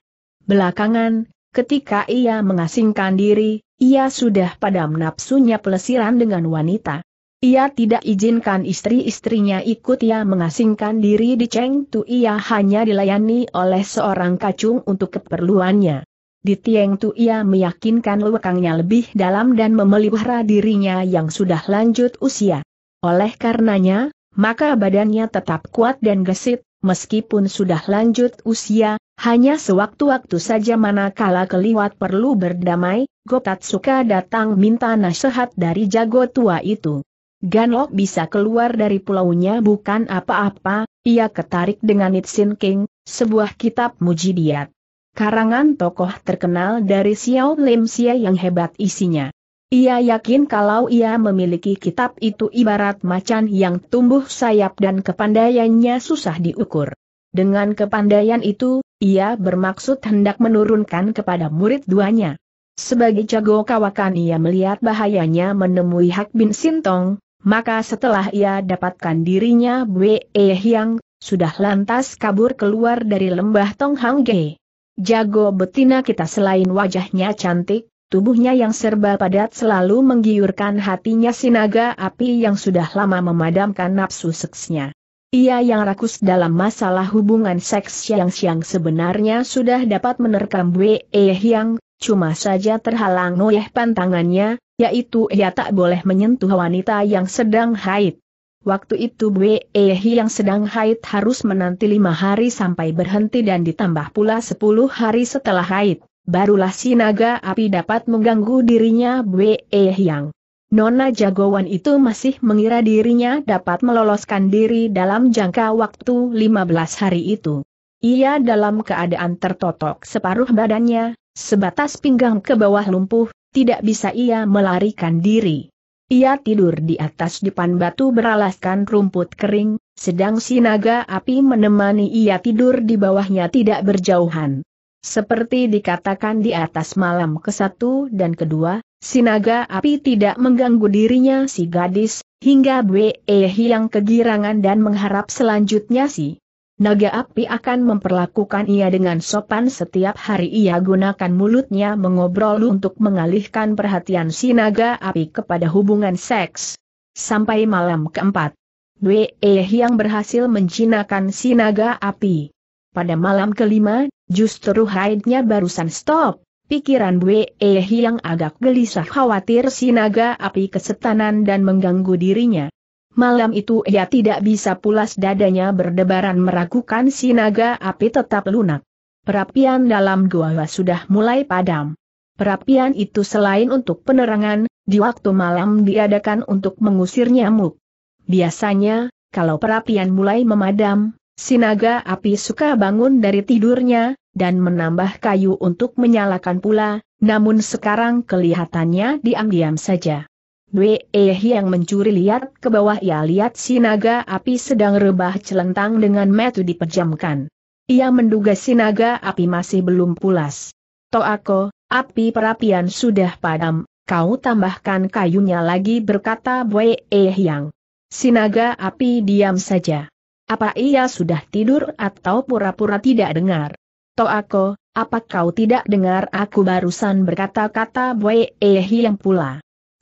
Belakangan, ketika ia mengasingkan diri, ia sudah padam nafsunya pelesiran dengan wanita. Ia tidak izinkan istri-istrinya ikut ia mengasingkan diri di Chengtu. Ia hanya dilayani oleh seorang kacung untuk keperluannya. Di Tiengtu ia meyakinkan lewekangnya lebih dalam dan memelihara dirinya yang sudah lanjut usia. Oleh karenanya, maka badannya tetap kuat dan gesit, meskipun sudah lanjut usia, hanya sewaktu-waktu saja manakala keliwat perlu berdamai, Gotatsuka datang minta nasihat dari jago tua itu. Gan Loh bisa keluar dari pulaunya bukan apa-apa, ia ketarik dengan Itsin King, sebuah kitab mujidiat. Karangan tokoh terkenal dari Xiao Lim Xia yang hebat isinya. Ia yakin kalau ia memiliki kitab itu ibarat macan yang tumbuh sayap dan kepandaiannya susah diukur. Dengan kepandaian itu, ia bermaksud hendak menurunkan kepada murid 2-nya. Sebagai jago kawakan ia melihat bahayanya menemui Hak Bin Sintong, maka setelah ia dapatkan dirinya Bwe Yang, sudah lantas kabur keluar dari lembah Tonghangge. Jago betina kita selain wajahnya cantik, tubuhnya yang serba padat selalu menggiurkan hatinya Sinaga Api yang sudah lama memadamkan nafsu seksnya. Ia yang rakus dalam masalah hubungan seks siang-siang sebenarnya sudah dapat menerkam Bwe Yang, cuma saja terhalang oleh pantangannya, yaitu ia tak boleh menyentuh wanita yang sedang haid. Waktu itu Bwe Yang sedang haid harus menanti 5 hari sampai berhenti dan ditambah pula 10 hari setelah haid, barulah Sinaga Api dapat mengganggu dirinya Bwe Yang. Nona jagoan itu masih mengira dirinya dapat meloloskan diri dalam jangka waktu 15 hari itu. Ia dalam keadaan tertotok separuh badannya, sebatas pinggang ke bawah lumpuh, tidak bisa ia melarikan diri. Ia tidur di atas dipan batu beralaskan rumput kering, sedang Sinaga Api menemani ia tidur di bawahnya tidak berjauhan. Seperti dikatakan di atas malam ke-1 dan ke-2, Sinaga Api tidak mengganggu dirinya si gadis, hingga Bwe yang kegirangan dan mengharap selanjutnya si Naga Api akan memperlakukan ia dengan sopan. Setiap hari ia gunakan mulutnya mengobrol untuk mengalihkan perhatian Sinaga Api kepada hubungan seks. Sampai malam ke-4, Bwe yang berhasil menjinakkan Sinaga Api. Pada malam ke-5, justru haidnya barusan stop. Pikiran Bwe yang agak gelisah khawatir Sinaga Api kesetanan dan mengganggu dirinya. Malam itu ia tidak bisa pulas, dadanya berdebaran meragukan Sinaga Api tetap lunak. Perapian dalam goa sudah mulai padam. Perapian itu selain untuk penerangan, di waktu malam diadakan untuk mengusir nyamuk. Biasanya, kalau perapian mulai memadam, si naga api suka bangun dari tidurnya, dan menambah kayu untuk menyalakan pula, namun sekarang kelihatannya diam-diam saja. Dwe yang mencuri lihat ke bawah, ia lihat si naga api sedang rebah celentang dengan mata dipejamkan. Ia menduga si naga api masih belum pulas. "Toako, api perapian sudah padam, kau tambahkan kayunya lagi," berkata Bwe Yang. Si naga api diam saja. Apa ia sudah tidur atau pura-pura tidak dengar? "Toako, apa kau tidak dengar aku barusan berkata-kata?" Bwe Yang pula.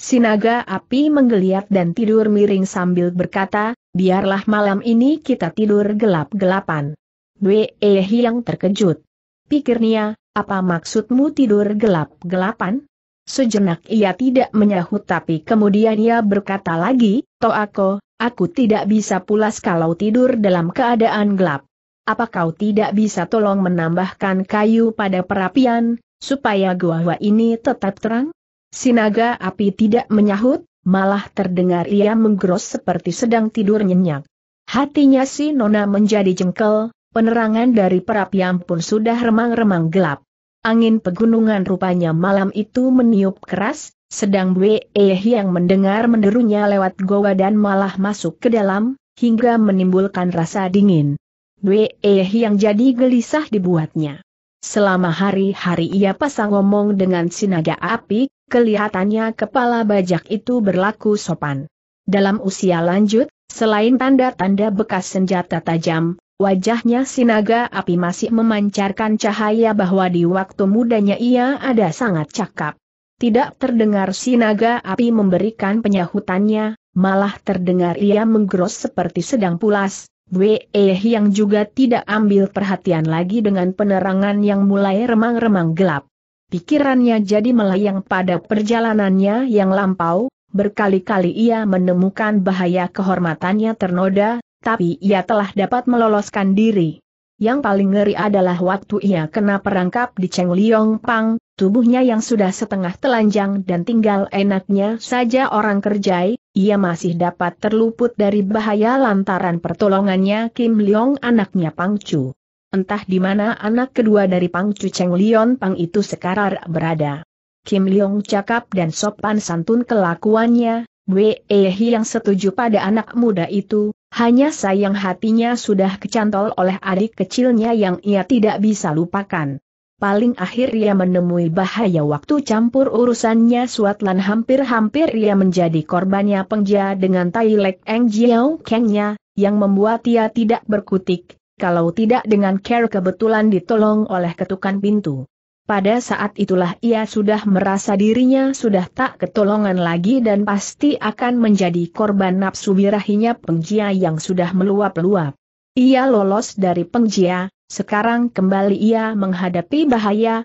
Si naga api menggeliat dan tidur miring sambil berkata, "Biarlah malam ini kita tidur gelap-gelapan." Bwe Yang terkejut. Pikirnya, "Apa maksudmu tidur gelap-gelapan?" Sejenak ia tidak menyahut, tapi kemudian ia berkata lagi, "Toako, aku tidak bisa pulas kalau tidur dalam keadaan gelap. Apa kau tidak bisa tolong menambahkan kayu pada perapian, supaya gua ini tetap terang?" Si naga api tidak menyahut, malah terdengar ia menggeros seperti sedang tidur nyenyak. Hatinya si nona menjadi jengkel. Penerangan dari perapian pun sudah remang-remang gelap. Angin pegunungan rupanya malam itu meniup keras, sedang Bwe yang mendengar menderunya lewat goa dan malah masuk ke dalam, hingga menimbulkan rasa dingin. Bwe yang jadi gelisah dibuatnya. Selama hari-hari ia pasang ngomong dengan si naga api, kelihatannya kepala bajak itu berlaku sopan. Dalam usia lanjut, selain tanda-tanda bekas senjata tajam, wajahnya si naga api masih memancarkan cahaya bahwa di waktu mudanya ia ada sangat cakap. Tidak terdengar si naga api memberikan penyahutannya, malah terdengar ia menggeros seperti sedang pulas. Bwe yang juga tidak ambil perhatian lagi dengan penerangan yang mulai remang-remang gelap. Pikirannya jadi melayang pada perjalanannya yang lampau, berkali-kali ia menemukan bahaya kehormatannya ternoda. Tapi ia telah dapat meloloskan diri. Yang paling ngeri adalah waktu ia kena perangkap di Cheng Liong Pang, tubuhnya yang sudah setengah telanjang dan tinggal enaknya saja orang kerjai, ia masih dapat terluput dari bahaya lantaran pertolongannya Kim Liong, anaknya Pang Chu. Entah di mana anak kedua dari Pang Chu Cheng Liong Pang itu sekarang berada. Kim Liong cakap dan sopan santun kelakuannya. Bwe yang setuju pada anak muda itu, hanya sayang hatinya sudah kecantol oleh adik kecilnya yang ia tidak bisa lupakan. Paling akhir ia menemui bahaya waktu campur urusannya Suatlan, hampir-hampir ia menjadi korbannya Pengja dengan Tai Lek Eng Jiao Kengnya, yang membuat ia tidak berkutik, kalau tidak dengan care kebetulan ditolong oleh ketukan pintu. Pada saat itulah ia sudah merasa dirinya sudah tak ketolongan lagi dan pasti akan menjadi korban nafsu birahinya Pengjia yang sudah meluap-luap. Ia lolos dari Pengjia, sekarang kembali ia menghadapi bahaya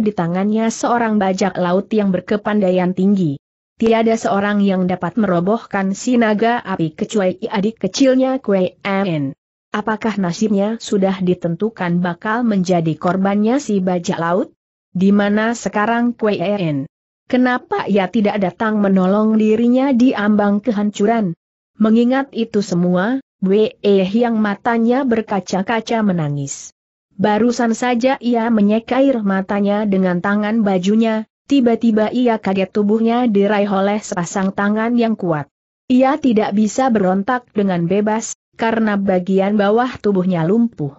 di tangannya seorang bajak laut yang berkepandaian tinggi. Tiada seorang yang dapat merobohkan si naga api kecuali adik kecilnya Kwee En. Apakah nasibnya sudah ditentukan bakal menjadi korbannya si bajak laut? Di mana sekarang Kwee En? Kenapa ia tidak datang menolong dirinya di ambang kehancuran? Mengingat itu semua, Bwe yang matanya berkaca-kaca menangis. Barusan saja ia menyeka air matanya dengan tangan bajunya, tiba-tiba ia kaget tubuhnya diraih oleh sepasang tangan yang kuat. Ia tidak bisa berontak dengan bebas, karena bagian bawah tubuhnya lumpuh.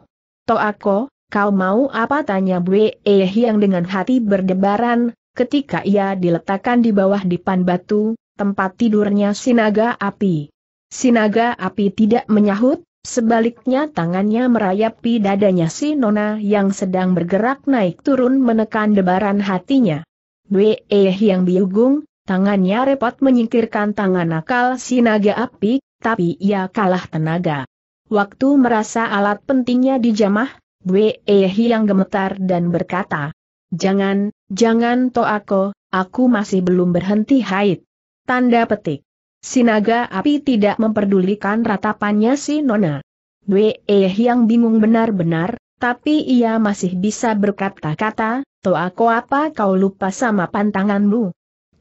"Toako, kau mau apa?" tanya Bwe yang dengan hati berdebaran, ketika ia diletakkan di bawah dipan batu, tempat tidurnya si naga api. Si naga api tidak menyahut, sebaliknya tangannya merayapi dadanya si nona yang sedang bergerak naik turun menekan debaran hatinya. Bwe yang bingung, tangannya repot menyingkirkan tangan nakal si naga api, tapi ia kalah tenaga. Waktu merasa alat pentingnya dijamah, Bwe yang gemetar dan berkata, "Jangan Toako, aku masih belum berhenti haid." Tanda petik. Si naga api tidak memperdulikan ratapannya si nona. Bwe yang bingung benar-benar, Tapi ia masih bisa berkata-kata, "Toa ko apa kau lupa sama pantanganmu?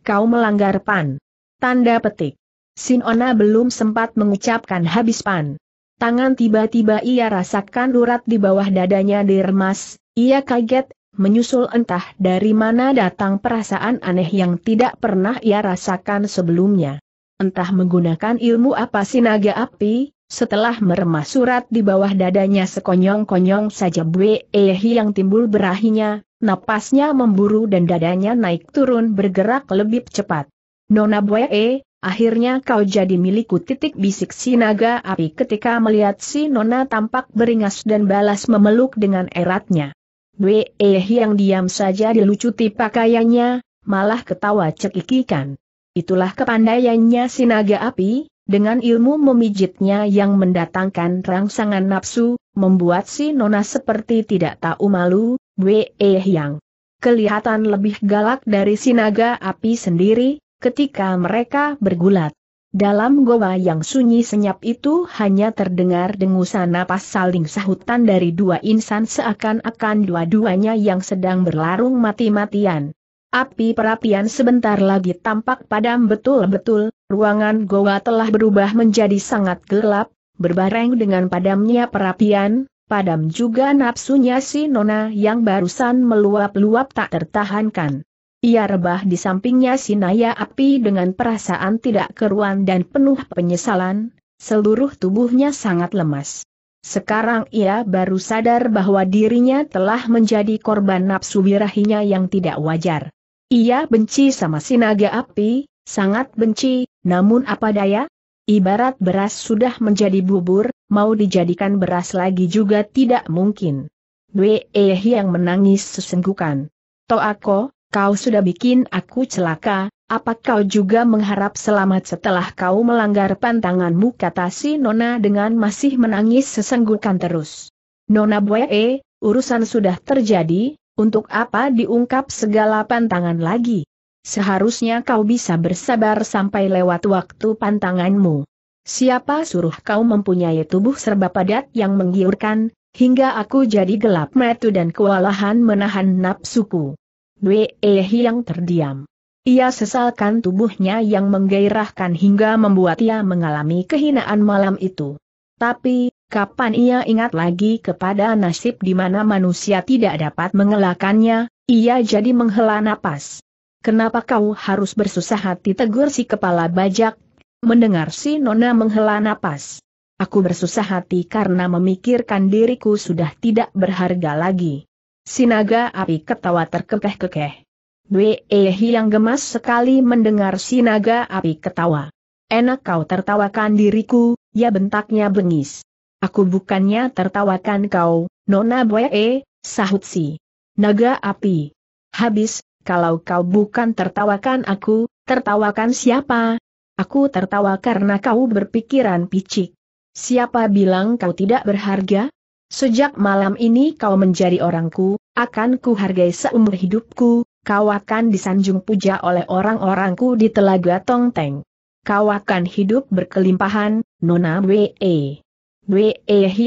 Kau melanggar pan." Tanda petik. Sinona belum sempat mengucapkan habis pan. Tangan tiba-tiba ia rasakan urat di bawah dadanya diremas, ia kaget, menyusul entah dari mana datang perasaan aneh yang tidak pernah ia rasakan sebelumnya. Entah menggunakan ilmu apa sinaga api, setelah meremas surat di bawah dadanya sekonyong-konyong saja buehi yang timbul berahinya, napasnya memburu dan dadanya naik turun bergerak lebih cepat. "Nona Buee, akhirnya kau jadi milikku," titik bisik sinaga api ketika melihat si Nona tampak beringas dan balas memeluk dengan eratnya. Buehi yang diam saja dilucuti pakaiannya, malah ketawa cekikikan. Itulah kepandaiannya sinaga api, dengan ilmu memijitnya yang mendatangkan rangsangan nafsu, membuat si Nona seperti tidak tahu malu. Wei yang kelihatan lebih galak dari sinaga api sendiri, ketika mereka bergulat. Dalam goa yang sunyi senyap itu hanya terdengar dengusan napas saling sahutan dari dua insan seakan-akan dua-duanya yang sedang berlarung mati-matian. Api perapian sebentar lagi tampak padam betul-betul, ruangan goa telah berubah menjadi sangat gelap, berbareng dengan padamnya perapian, padam juga nafsunya si Nona yang barusan meluap-luap tak tertahankan. Ia rebah di sampingnya sinaya api dengan perasaan tidak keruan dan penuh penyesalan, seluruh tubuhnya sangat lemas. Sekarang ia baru sadar bahwa dirinya telah menjadi korban nafsu birahinya yang tidak wajar. Ia benci sama sinaga api, sangat benci, namun apa daya? Ibarat beras sudah menjadi bubur, mau dijadikan beras lagi juga tidak mungkin. Wei yang menangis sesenggukan. "Toako, kau sudah bikin aku celaka, apa kau juga mengharap selamat setelah kau melanggar pantanganmu?" kata si Nona dengan masih menangis sesenggukan terus. "Nona Buee, urusan sudah terjadi. Untuk apa diungkap segala pantangan lagi? Seharusnya kau bisa bersabar sampai lewat waktu pantanganmu. Siapa suruh kau mempunyai tubuh serba padat yang menggiurkan, hingga aku jadi gelap mata dan kewalahan menahan nafsuku?" Wei yang terdiam. Ia sesalkan tubuhnya yang menggairahkan hingga membuat ia mengalami kehinaan malam itu. Tapi kapan ia ingat lagi kepada nasib di mana manusia tidak dapat mengelakannya, ia jadi menghela napas. "Kenapa kau harus bersusah hati?" tegur si kepala bajak. Mendengar si Nona menghela napas. "Aku bersusah hati karena memikirkan diriku sudah tidak berharga lagi." Sinaga api ketawa terkekeh-kekeh. Wei yang gemas sekali mendengar sinaga api ketawa. "Enak kau tertawakan diriku," ya bentaknya bengis. "Aku bukannya tertawakan kau, Nona Buee," sahut si naga api. "Habis, kalau kau bukan tertawakan aku, tertawakan siapa? Aku tertawa karena kau berpikiran picik. Siapa bilang kau tidak berharga? Sejak malam ini kau menjadi orangku, akan kuhargai seumur hidupku, kau akan disanjung puja oleh orang-orangku di Telaga Tongteng. Kau akan hidup berkelimpahan, Nona Buee." Wei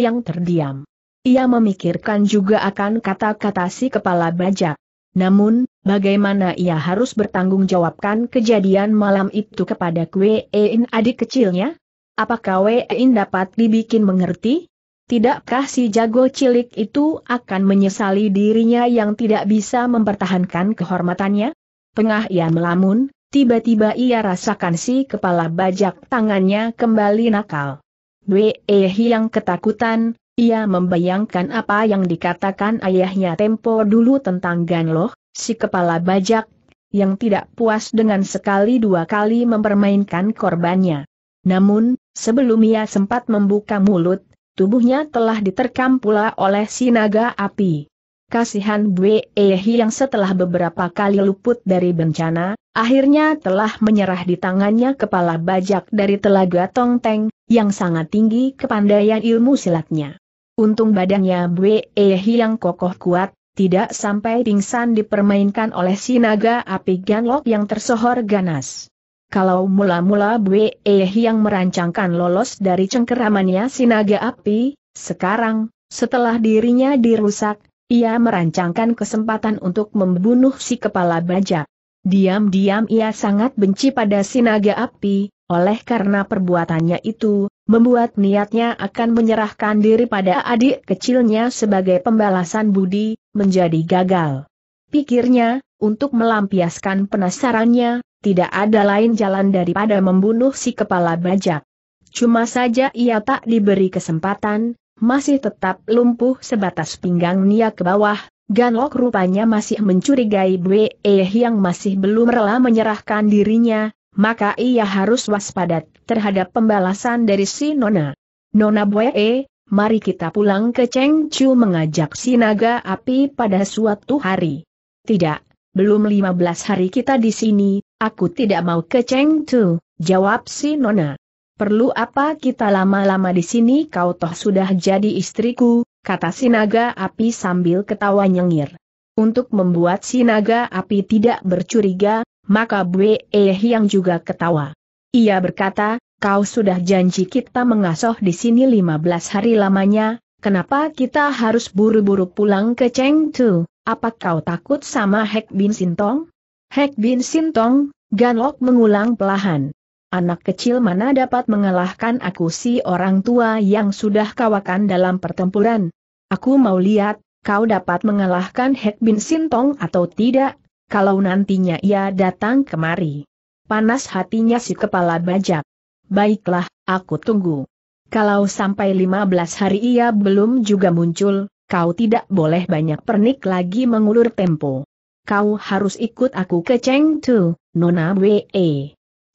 yang terdiam. Ia memikirkan juga akan kata-kata si kepala bajak. Namun, bagaimana ia harus bertanggung jawabkan kejadian malam itu kepada Wei adik kecilnya? Apakah Wei dapat dibikin mengerti? Tidakkah si jago cilik itu akan menyesali dirinya yang tidak bisa mempertahankan kehormatannya? Tengah ia melamun, tiba-tiba ia rasakan si kepala bajak tangannya kembali nakal. Wei yang ketakutan, ia membayangkan apa yang dikatakan ayahnya tempo dulu tentang Ganloh, si kepala bajak, yang tidak puas dengan sekali dua kali mempermainkan korbannya. Namun, sebelum ia sempat membuka mulut, tubuhnya telah diterkam pula oleh sinaga api. Kasihan Wei yang setelah beberapa kali luput dari bencana, akhirnya telah menyerah di tangannya kepala bajak dari Telaga Tongteng, yang sangat tinggi kepandaian ilmu silatnya. Untung badannya Bwe yang kokoh kuat, tidak sampai pingsan dipermainkan oleh sinaga api Ganlok yang tersohor ganas. Kalau mula-mula Bwe yang merancangkan lolos dari cengkeramannya sinaga api, sekarang Setelah dirinya dirusak, ia merancangkan kesempatan untuk membunuh si kepala bajak. Diam-diam ia sangat benci pada si naga api, oleh karena perbuatannya itu, membuat niatnya akan menyerahkan diri pada adik kecilnya sebagai pembalasan budi, menjadi gagal. Pikirnya, untuk melampiaskan penasarannya, tidak ada lain jalan daripada membunuh si kepala bajak. Cuma saja ia tak diberi kesempatan, masih tetap lumpuh sebatas pinggangnya ke bawah. Ganlok rupanya masih mencurigai Bwe yang masih belum rela menyerahkan dirinya, maka ia harus waspada terhadap pembalasan dari si Nona. "Nona Bwe, mari kita pulang ke Chengchu," mengajak si naga api pada suatu hari. "Tidak, belum 15 hari kita di sini, aku tidak mau ke Chengchu," jawab si Nona. "Perlu apa kita lama-lama di sini, kau toh sudah jadi istriku," kata si naga api sambil ketawa nyengir. Untuk membuat si naga api tidak bercuriga, maka Bwe yang juga ketawa. Ia berkata, "Kau sudah janji kita mengasuh di sini 15 hari lamanya, kenapa kita harus buru-buru pulang ke Chengtu? Apa kau takut sama Hek Bin Sintong?" "Hek Bin Sintong?" Ganlok mengulang pelahan. "Anak kecil mana dapat mengalahkan aku, si orang tua yang sudah kawakan dalam pertempuran. Aku mau lihat, kau dapat mengalahkan Hek Bin Sintong atau tidak, kalau nantinya ia datang kemari." Panas hatinya si kepala bajak. "Baiklah, aku tunggu. Kalau sampai 15 hari ia belum juga muncul, kau tidak boleh banyak pernik lagi mengulur tempo. Kau harus ikut aku ke Chengtu, Nona Bwe."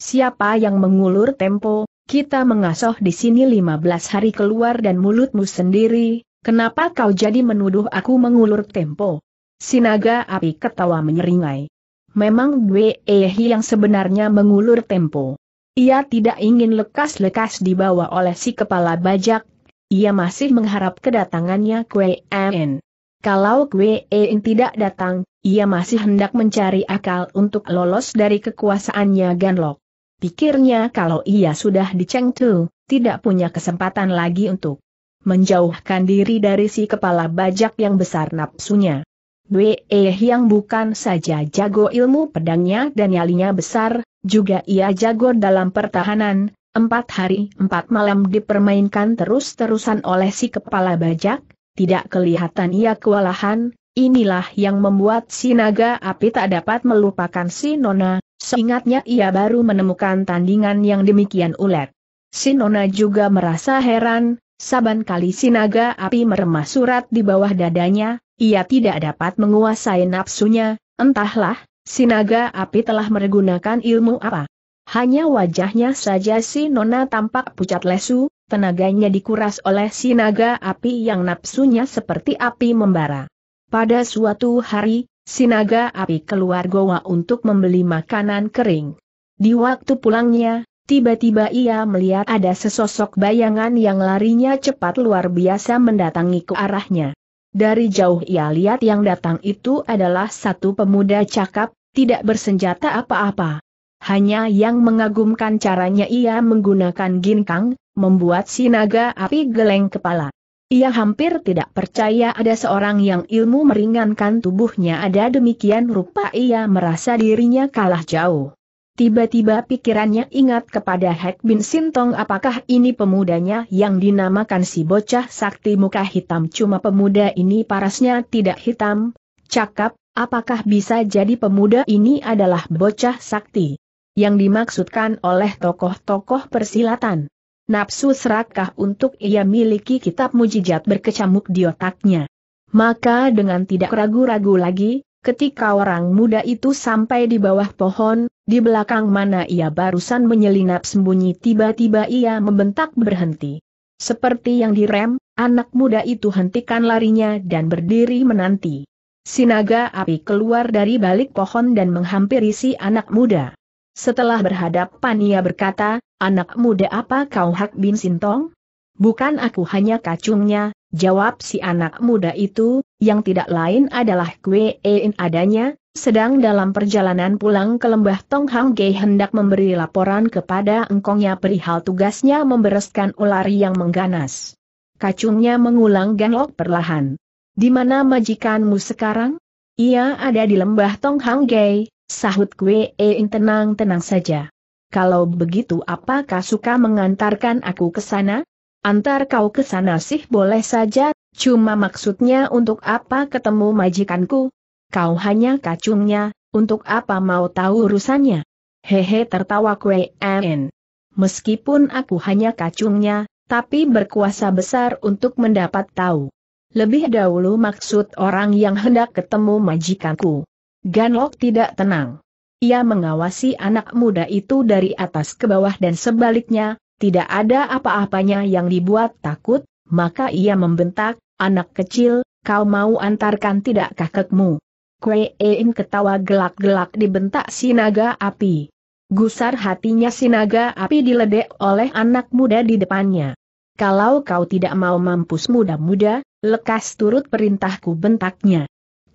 "Siapa yang mengulur tempo, kita mengasuh di sini 15 hari, keluar dan mulutmu sendiri, kenapa kau jadi menuduh aku mengulur tempo?" Si naga api ketawa menyeringai. Memang Bwe yang sebenarnya mengulur tempo. Ia tidak ingin lekas-lekas dibawa oleh si kepala bajak, ia masih mengharap kedatangannya Kwe En. Kalau Kwe En tidak datang, ia masih hendak mencari akal untuk lolos dari kekuasaannya Ganlok. Pikirnya kalau ia sudah di Chengtu, tidak punya kesempatan lagi untuk menjauhkan diri dari si kepala bajak yang besar nafsunya. Bwe yang bukan saja jago ilmu pedangnya dan nyalinya besar, juga ia jago dalam pertahanan. 4 hari 4 malam dipermainkan terus-terusan oleh si kepala bajak, tidak kelihatan ia kewalahan. Inilah yang membuat si naga api tak dapat melupakan si Nona, seingatnya ia baru menemukan tandingan yang demikian ulet. Si Nona juga merasa heran, saban kali si naga api meremah surat di bawah dadanya, ia tidak dapat menguasai nafsunya, entahlah, si naga api telah menggunakan ilmu apa. Hanya wajahnya saja si Nona tampak pucat lesu, tenaganya dikuras oleh si naga api yang nafsunya seperti api membara. Pada suatu hari, si naga api keluar goa untuk membeli makanan kering. Di waktu pulangnya, tiba-tiba ia melihat ada sesosok bayangan yang larinya cepat luar biasa mendatangi ke arahnya. Dari jauh ia lihat yang datang itu adalah satu pemuda cakap, tidak bersenjata apa-apa. Hanya yang mengagumkan caranya ia menggunakan ginkang, membuat si naga api geleng kepala. Ia hampir tidak percaya ada seorang yang ilmu meringankan tubuhnya ada demikian rupa, ia merasa dirinya kalah jauh. Tiba-tiba pikirannya ingat kepada Hek Bin Sintong, apakah ini pemudanya yang dinamakan si bocah sakti muka hitam? Cuma pemuda ini parasnya tidak hitam, cakap, apakah bisa jadi pemuda ini adalah bocah sakti yang dimaksudkan oleh tokoh-tokoh persilatan? Nafsu serakah untuk ia miliki kitab mujizat berkecamuk di otaknya. Maka dengan tidak ragu-ragu lagi, ketika orang muda itu sampai di bawah pohon, di belakang mana ia barusan menyelinap sembunyi, tiba-tiba ia membentak berhenti. Seperti yang direm, anak muda itu hentikan larinya dan berdiri menanti. Si naga api keluar dari balik pohon dan menghampiri si anak muda. Setelah berhadapan ia berkata, "Anak muda, apa kau Hek Bin Sintong?" "Bukan, aku hanya kacungnya," jawab si anak muda itu, yang tidak lain adalah Kwe En adanya, sedang dalam perjalanan pulang ke lembah Tong Hang Ge hendak memberi laporan kepada engkongnya perihal tugasnya membereskan ular yang mengganas. kacungnya mengulang Ganlok perlahan. Di mana majikanmu sekarang? Ia ada di lembah Tonghanggai, sahut Kwee In tenang-tenang saja. Kalau begitu apakah suka mengantarkan aku ke sana? Antar kau ke sana sih boleh saja, cuma maksudnya untuk apa ketemu majikanku? Kau hanya kacungnya, untuk apa mau tahu urusannya? Hehe, tertawa Kwee In. Meskipun aku hanya kacungnya, tapi berkuasa besar untuk mendapat tahu lebih dahulu maksud orang yang hendak ketemu majikanku. Ganlok tidak tenang. Ia mengawasi anak muda itu dari atas ke bawah dan sebaliknya, tidak ada apa-apanya yang dibuat takut, maka ia membentak, "Anak kecil, kau mau antarkan tidak kakekmu?" Kwee In ketawa gelak-gelak dibentak si naga api. Gusar hatinya si naga api diledek oleh anak muda di depannya. "Kalau kau tidak mau mampus muda-muda, lekas turut perintahku," bentaknya.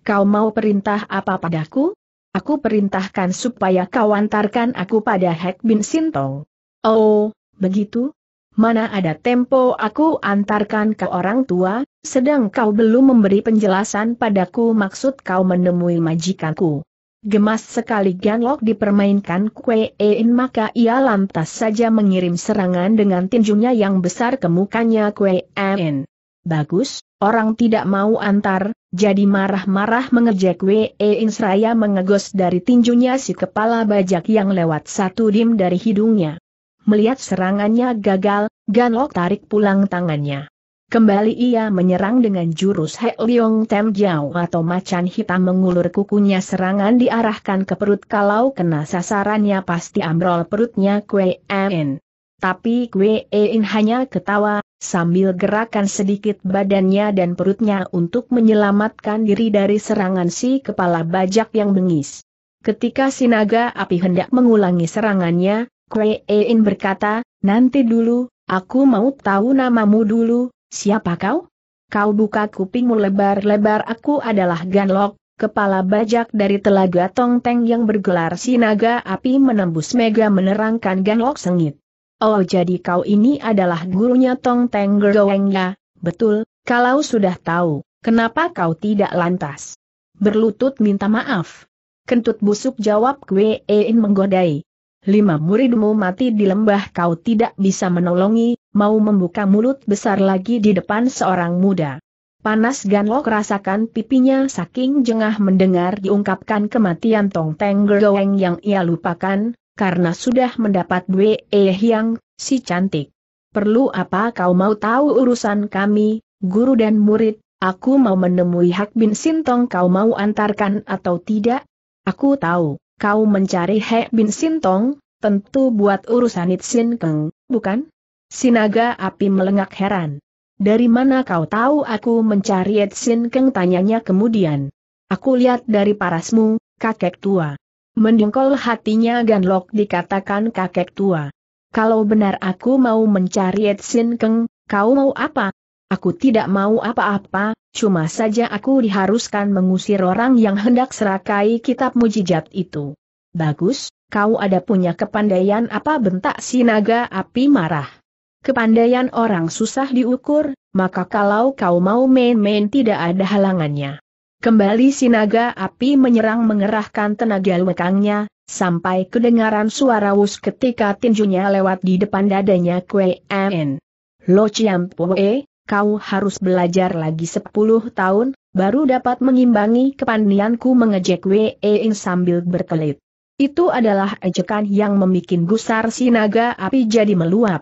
"Kau mau perintah apa padaku? Aku perintahkan supaya kau antarkan aku pada Hek Bin Sintong." "Oh, begitu? Mana ada tempo aku antarkan ke orang tua, sedang kau belum memberi penjelasan padaku maksud kau menemui majikanku." Gemas sekali Ganlok dipermainkan Kwee In, maka ia lantas saja mengirim serangan dengan tinjunya yang besar ke mukanya Kwee In. "Bagus, orang tidak mau antar, jadi marah-marah," mengejek Kwee In seraya mengegos dari tinjunya si kepala bajak yang lewat satu dim dari hidungnya. Melihat serangannya gagal, Ganlok tarik pulang tangannya. Kembali ia menyerang dengan jurus Hek Liong Tem Jiao atau macan hitam mengulur kukunya. Serangan diarahkan ke perut, kalau kena sasarannya pasti ambrol perutnya Kwee In. Tapi Kwee In hanya ketawa, sambil gerakan sedikit badannya dan perutnya untuk menyelamatkan diri dari serangan si kepala bajak yang bengis. Ketika si naga api hendak mengulangi serangannya, Kwee In berkata, "Nanti dulu, aku mau tahu namamu dulu, siapa kau?" "Kau buka kupingmu lebar-lebar, aku adalah Ganlok, kepala bajak dari telaga Tongteng yang bergelar si naga api menembus mega," menerangkan Ganlok sengit. "Oh, jadi kau ini adalah gurunya Tongteng Geroweng ya? Betul, kalau sudah tahu, kenapa kau tidak lantas berlutut minta maaf?" "Kentut busuk," jawab Kwee In menggodai. "Lima muridmu mati di lembah, kau tidak bisa menolongi, mau membuka mulut besar lagi di depan seorang muda." Panas Ganlok rasakan pipinya saking jengah mendengar diungkapkan kematian Tongteng Geroweng yang ia lupakan, karena sudah mendapat Bwe Hyang, si cantik. "Perlu apa kau mau tahu urusan kami, guru dan murid? Aku mau menemui Hek Bin Sintong, kau mau antarkan atau tidak?" "Aku tahu, kau mencari Hek Bin Sintong, tentu buat urusan Itsin Keng, bukan?" Si naga api melengak heran. "Dari mana kau tahu aku mencari Itsin Keng?" tanyanya kemudian. "Aku lihat dari parasmu, kakek tua." Mendengkol hatinya Ganlok dikatakan kakek tua. "Kalau benar aku mau mencari Itsin Keng, kau mau apa?" "Aku tidak mau apa-apa, cuma saja aku diharuskan mengusir orang yang hendak serakai kitab mujizat itu." "Bagus, kau ada punya kepandaian apa?" bentak si naga api marah. "Kepandaian orang susah diukur, maka kalau kau mau main-main tidak ada halangannya." Kembali si naga api menyerang mengerahkan tenaga lekangnya, sampai kedengaran suara wus ketika tinjunya lewat di depan dadanya Kwee In. "Lo Ciam Pue, kau harus belajar lagi 10 tahun, baru dapat mengimbangi kepandaianku," mengejek Kwee In sambil berkelit. Itu adalah ejekan yang memikin gusar si naga api jadi meluap.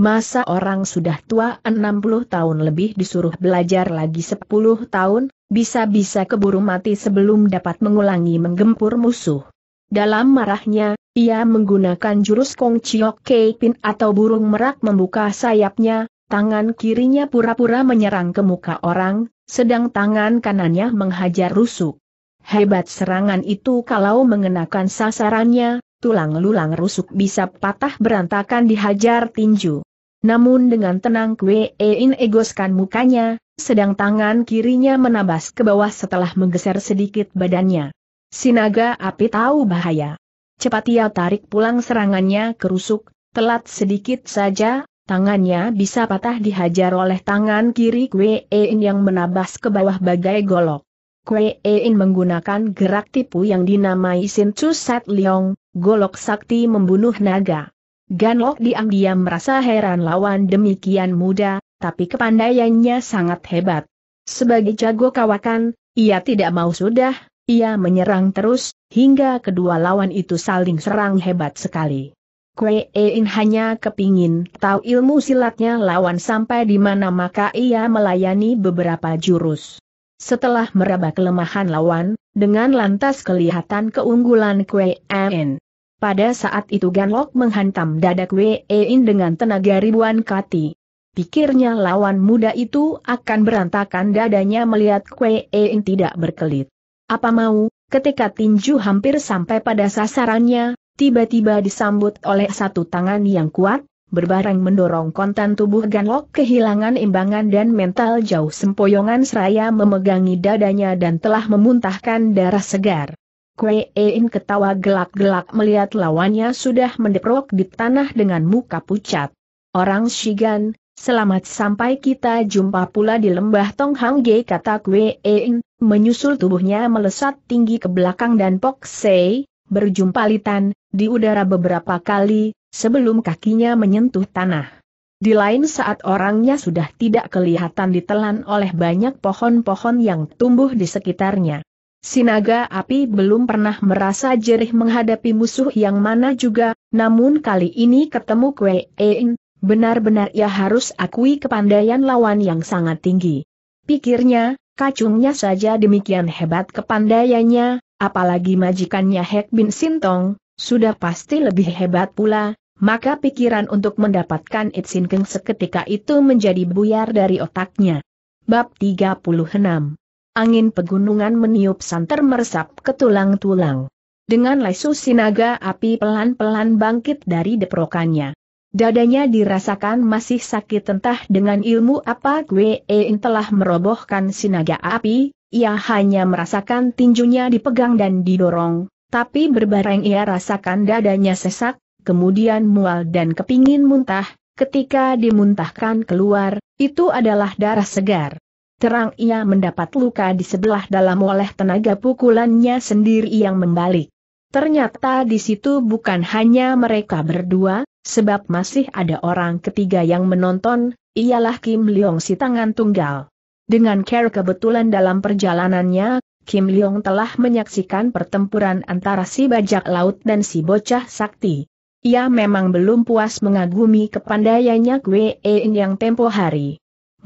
Masa orang sudah tua 60 tahun lebih disuruh belajar lagi 10 tahun? Bisa-bisa keburu mati sebelum dapat mengulangi menggempur musuh. Dalam marahnya, ia menggunakan jurus Kong Chiok Kei Pin atau burung merak membuka sayapnya, tangan kirinya pura-pura menyerang ke muka orang, sedang tangan kanannya menghajar rusuk. Hebat serangan itu, kalau mengenakan sasarannya, tulang-lulang rusuk bisa patah berantakan dihajar tinju. Namun dengan tenang Kwee In egoskan mukanya, sedang tangan kirinya menabas ke bawah setelah menggeser sedikit badannya. Si naga api tahu bahaya. Cepat ia tarik pulang serangannya ke rusuk, telat sedikit saja, Tangannya bisa patah dihajar oleh tangan kiri Kwee In yang menabas ke bawah bagai golok. Kwee In menggunakan gerak tipu yang dinamai Sin Chu Sat Leong, golok sakti membunuh naga. Ganlok diam-diam merasa heran lawan demikian muda, tapi kepandaiannya sangat hebat. Sebagai jago kawakan, ia tidak mau sudah, ia menyerang terus, hingga kedua lawan itu saling serang hebat sekali. Kwee In hanya kepingin tahu ilmu silatnya lawan sampai di mana, maka ia melayani beberapa jurus. Setelah meraba kelemahan lawan, dengan lantas kelihatan keunggulan Kwee In. Pada saat itu Ganlok menghantam dada Kwee In dengan tenaga ribuan kati. Pikirnya lawan muda itu akan berantakan dadanya melihat Kwee In tidak berkelit. Apa mau, ketika tinju hampir sampai pada sasarannya, tiba-tiba disambut oleh satu tangan yang kuat, berbareng mendorong kontan tubuh Ganlok kehilangan imbangan dan mental jauh sempoyongan seraya memegangi dadanya dan telah memuntahkan darah segar. Kwee In ketawa gelak-gelak melihat lawannya sudah mendeprok di tanah dengan muka pucat. "Orang Shigan, selamat sampai kita jumpa pula di lembah Tonghangge," kata Kwee In, menyusul tubuhnya melesat tinggi ke belakang dan Pok Sei, berjumpalitan di udara beberapa kali, sebelum kakinya menyentuh tanah. Di lain saat orangnya sudah tidak kelihatan ditelan oleh banyak pohon-pohon yang tumbuh di sekitarnya. Si naga api belum pernah merasa jerih menghadapi musuh yang mana juga, namun kali ini ketemu Kwee In, benar-benar ia harus akui kepandaian lawan yang sangat tinggi. Pikirnya, kacungnya saja demikian hebat kepandaiannya, apalagi majikannya Hek Bin Sintong, sudah pasti lebih hebat pula. Maka pikiran untuk mendapatkan It Sin Keng seketika itu menjadi buyar dari otaknya. Bab 36. Angin pegunungan meniup santer meresap ke tulang-tulang. Dengan lesu si naga api pelan-pelan bangkit dari deprokannya. Dadanya dirasakan masih sakit, entah dengan ilmu apa Kwee In telah merobohkan si naga api. Ia hanya merasakan tinjunya dipegang dan didorong, tapi berbareng ia rasakan dadanya sesak, kemudian mual dan kepingin muntah. Ketika dimuntahkan keluar, itu adalah darah segar. Terang ia mendapat luka di sebelah dalam oleh tenaga pukulannya sendiri yang membalik. Ternyata di situ bukan hanya mereka berdua, sebab masih ada orang ketiga yang menonton, ialah Kim Leong si tangan tunggal. Dengan care kebetulan dalam perjalanannya, Kim Leong telah menyaksikan pertempuran antara si bajak laut dan si bocah sakti. Ia memang belum puas mengagumi kepandaiannya Kwee In yang tempo hari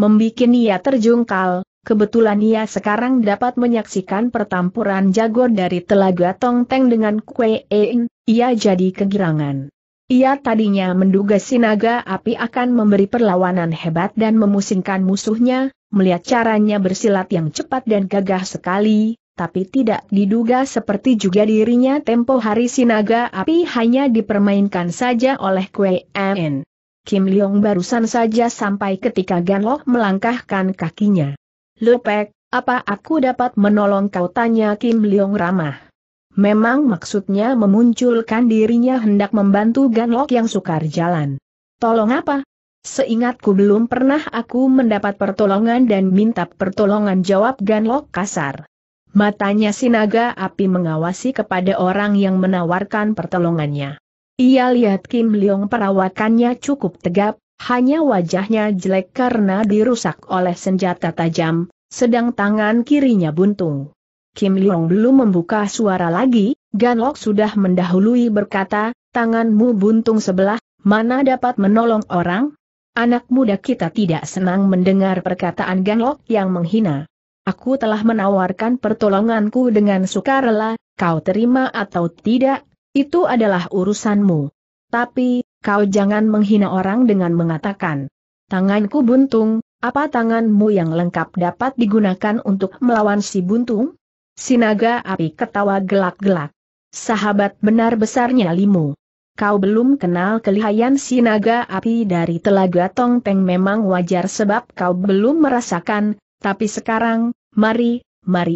membikin ia terjungkal. Kebetulan ia sekarang dapat menyaksikan pertempuran jago dari Telaga Tongteng dengan Kwee In, ia jadi kegirangan. Ia tadinya menduga si naga api akan memberi perlawanan hebat dan memusingkan musuhnya, melihat caranya bersilat yang cepat dan gagah sekali, tapi tidak diduga seperti juga dirinya tempo hari si naga api hanya dipermainkan saja oleh Kwee In. Kim Leong barusan saja sampai ketika Ganlok melangkahkan kakinya. "Lepek, apa aku dapat menolong kau?" tanya Kim Leong ramah. Memang maksudnya memunculkan dirinya hendak membantu Ganlok yang sukar jalan. "Tolong apa? Seingatku belum pernah aku mendapat pertolongan dan minta pertolongan," jawab Ganlok kasar. Matanya si naga api mengawasi kepada orang yang menawarkan pertolongannya. Ia lihat Kim Leong perawakannya cukup tegap, hanya wajahnya jelek karena dirusak oleh senjata tajam, sedang tangan kirinya buntung. Kim Leong belum membuka suara lagi, Ganlok sudah mendahului berkata, "Tanganmu buntung sebelah, mana dapat menolong orang? Anak muda kita tidak senang mendengar perkataan Ganlok yang menghina. Aku telah menawarkan pertolonganku dengan sukarela, kau terima atau tidak, itu adalah urusanmu. Tapi, kau jangan menghina orang dengan mengatakan, 'Tanganku buntung.' Apa tanganmu yang lengkap dapat digunakan untuk melawan si buntung?" Si naga api ketawa gelak-gelak. "Sahabat benar besarnya limu. Kau belum kenal kelihayan si naga api dari Telaga Tongteng, memang wajar sebab kau belum merasakan, tapi sekarang, mari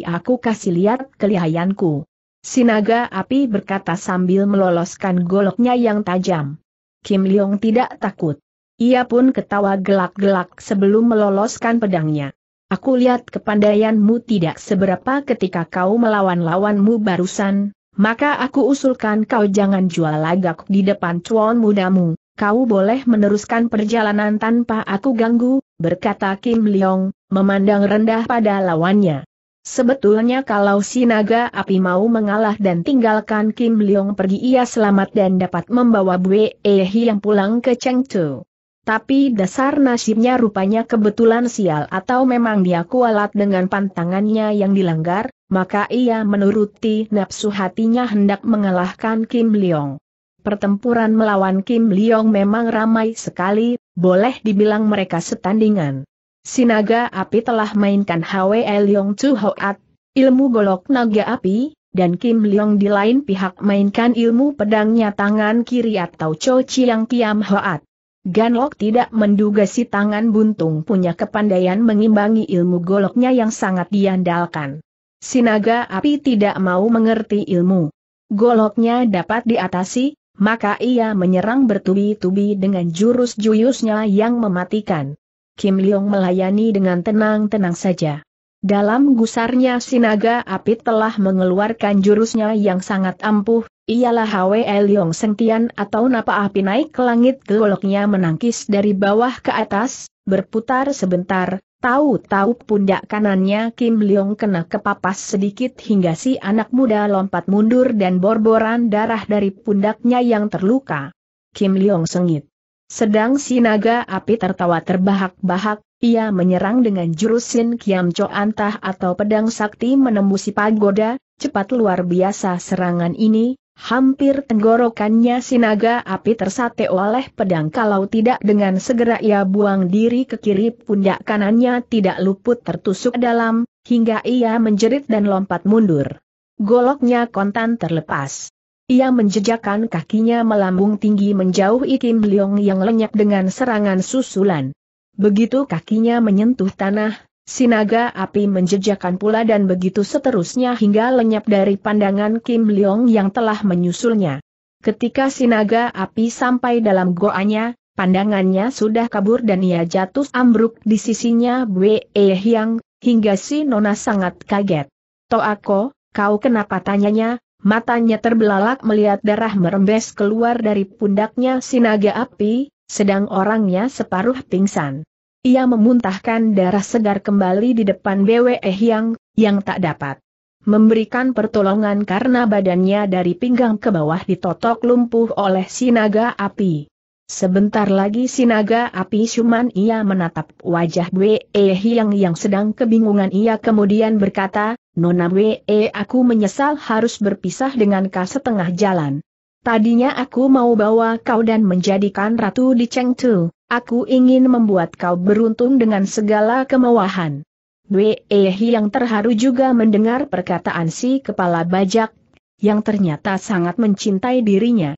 aku kasih lihat kelihayanku." Si naga api berkata sambil meloloskan goloknya yang tajam. Kim Leong tidak takut. Ia pun ketawa gelak-gelak sebelum meloloskan pedangnya. Aku lihat kepandaianmu tidak seberapa ketika kau melawan lawanmu barusan, maka aku usulkan kau jangan jual lagak di depan tuan mudamu, kau boleh meneruskan perjalanan tanpa aku ganggu, berkata Kim Leong, memandang rendah pada lawannya. Sebetulnya kalau si naga api mau mengalah dan tinggalkan Kim Leong pergi, ia selamat dan dapat membawa Bwe Hyi yang pulang ke Chengdu. Tapi dasar nasibnya rupanya kebetulan sial atau memang dia kualat dengan pantangannya yang dilanggar, maka ia menuruti nafsu hatinya hendak mengalahkan Kim Leong. Pertempuran melawan Kim Leong memang ramai sekali, boleh dibilang mereka setandingan. Si naga api telah mainkan Hwe Leong Chu Hoat, ilmu golok naga api, dan Kim Leong di lain pihak mainkan ilmu pedangnya tangan kiri atau Cho Chiang Kiam Hoat. Ganlok tidak menduga si tangan buntung punya kepandaian mengimbangi ilmu goloknya yang sangat diandalkan. Si naga api tidak mau mengerti ilmu goloknya dapat diatasi, maka ia menyerang bertubi-tubi dengan jurus-jurusnya yang mematikan. Kim Leong melayani dengan tenang-tenang saja. Dalam gusarnya si naga api telah mengeluarkan jurusnya yang sangat ampuh, ialah Hwe Leong Sentian atau napa api naik ke langit. Goloknya menangkis dari bawah ke atas, berputar sebentar, tahu-tahu pundak kanannya Kim Leong kena kepapas sedikit hingga si anak muda lompat mundur dan borboran darah dari pundaknya yang terluka. Kim Leong sengit. Sedang si naga api tertawa terbahak-bahak, ia menyerang dengan jurus Sin Kiam Cho Antah atau pedang sakti menembusi pagoda, cepat luar biasa serangan ini. Hampir tenggorokannya si naga api tersate oleh pedang, kalau tidak dengan segera ia buang diri ke kiri, pundak kanannya tidak luput tertusuk dalam, hingga ia menjerit dan lompat mundur. Goloknya kontan terlepas. Ia menjejakkan kakinya melambung tinggi menjauhi Kim Leong yang lenyap dengan serangan susulan. Begitu kakinya menyentuh tanah, si naga api menjejakkan pula dan begitu seterusnya hingga lenyap dari pandangan Kim Leong yang telah menyusulnya. Ketika si naga api sampai dalam goanya, pandangannya sudah kabur dan ia jatuh ambruk di sisinya Bwe Hyi, hingga si nona sangat kaget. "Toako, kau kenapa?" tanyanya, matanya terbelalak melihat darah merembes keluar dari pundaknya si naga api, sedang orangnya separuh pingsan. Ia memuntahkan darah segar kembali di depan Bwe Hyi yang tak dapat memberikan pertolongan karena badannya dari pinggang ke bawah ditotok lumpuh oleh si naga api. Sebentar lagi si naga api cuman ia menatap wajah Bwe Hyi yang sedang kebingungan. Ia kemudian berkata, "Nona Bwe, aku menyesal harus berpisah dengan kau setengah jalan. Tadinya aku mau bawa kau dan menjadikan ratu di Chengdu. Aku ingin membuat kau beruntung dengan segala kemewahan." Bwe Hyi yang terharu juga mendengar perkataan si kepala bajak, yang ternyata sangat mencintai dirinya.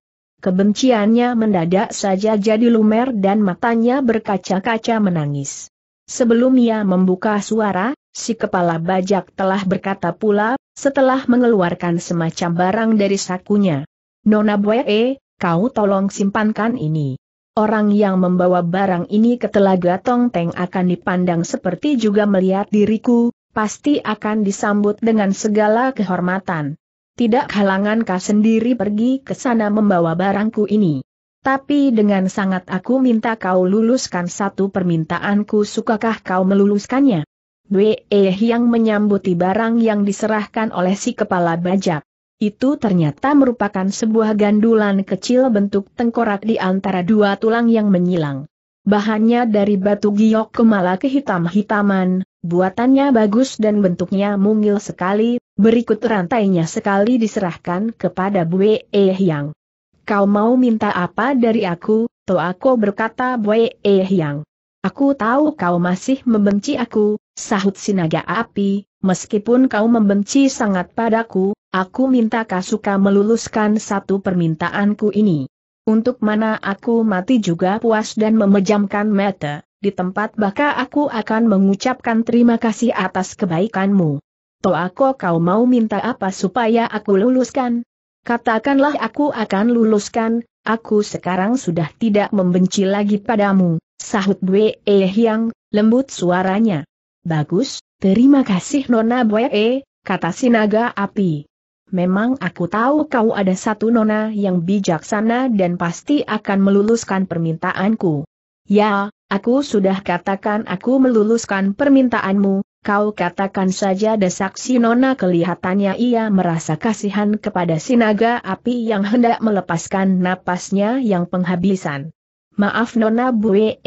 Kebenciannya mendadak saja jadi lumer dan matanya berkaca-kaca menangis. Sebelum ia membuka suara, si kepala bajak telah berkata pula, setelah mengeluarkan semacam barang dari sakunya, "Nona Bwe, kau tolong simpankan ini. Orang yang membawa barang ini ke Telaga Tongteng akan dipandang seperti juga melihat diriku, pasti akan disambut dengan segala kehormatan. Tidak halangan kau sendiri pergi ke sana membawa barangku ini. Tapi dengan sangat aku minta kau luluskan satu permintaanku, sukakah kau meluluskannya?" Bwe Hyi yang menyambuti barang yang diserahkan oleh si kepala bajak. Itu ternyata merupakan sebuah gandulan kecil bentuk tengkorak di antara dua tulang yang menyilang. Bahannya dari batu giok kemala kehitam-hitaman, buatannya bagus dan bentuknya mungil sekali. Berikut rantainya sekali diserahkan kepada Bwe Hyi. "Kau mau minta apa dari aku, Toako?" berkata Bwe Hyi. "Aku tahu kau masih membenci aku," sahut si naga api. "Meskipun kau membenci sangat padaku, aku minta kau suka meluluskan satu permintaanku ini. Untuk mana aku mati juga puas dan memejamkan mata, di tempat baka aku akan mengucapkan terima kasih atas kebaikanmu. Toako, kau mau minta apa supaya aku luluskan? Katakanlah aku akan luluskan, aku sekarang sudah tidak membenci lagi padamu, sahut Bwe Hyang, lembut suaranya. Bagus, terima kasih Nona Bwe, kata si naga api. Memang aku tahu kau ada satu nona yang bijaksana dan pasti akan meluluskan permintaanku. Ya, aku sudah katakan aku meluluskan permintaanmu, kau katakan saja desak si nona. Kelihatannya ia merasa kasihan kepada si naga api yang hendak melepaskan napasnya yang penghabisan. Maaf Nona Bwe,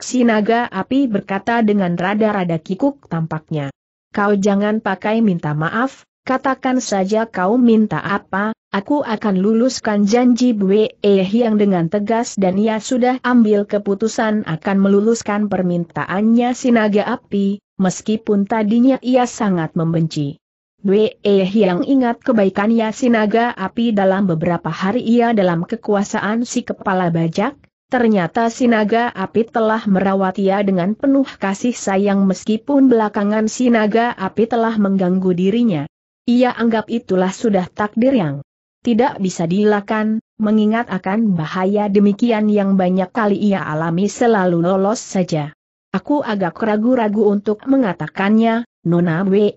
si naga api berkata dengan rada-rada kikuk tampaknya. Kau jangan pakai minta maaf, katakan saja kau minta apa, aku akan luluskan janji Bwe yang dengan tegas, dan ia sudah ambil keputusan akan meluluskan permintaannya si naga api. Meskipun tadinya ia sangat membenci Bwe Hyang, ingat kebaikannya si naga api. Dalam beberapa hari ia dalam kekuasaan si kepala bajak, ternyata si naga api telah merawat ia dengan penuh kasih sayang, meskipun belakangan si naga api telah mengganggu dirinya. Ia anggap itulah sudah takdir yang tidak bisa dielakkan, mengingat akan bahaya demikian yang banyak kali ia alami selalu lolos saja. Aku agak ragu-ragu untuk mengatakannya, Nona Bwe.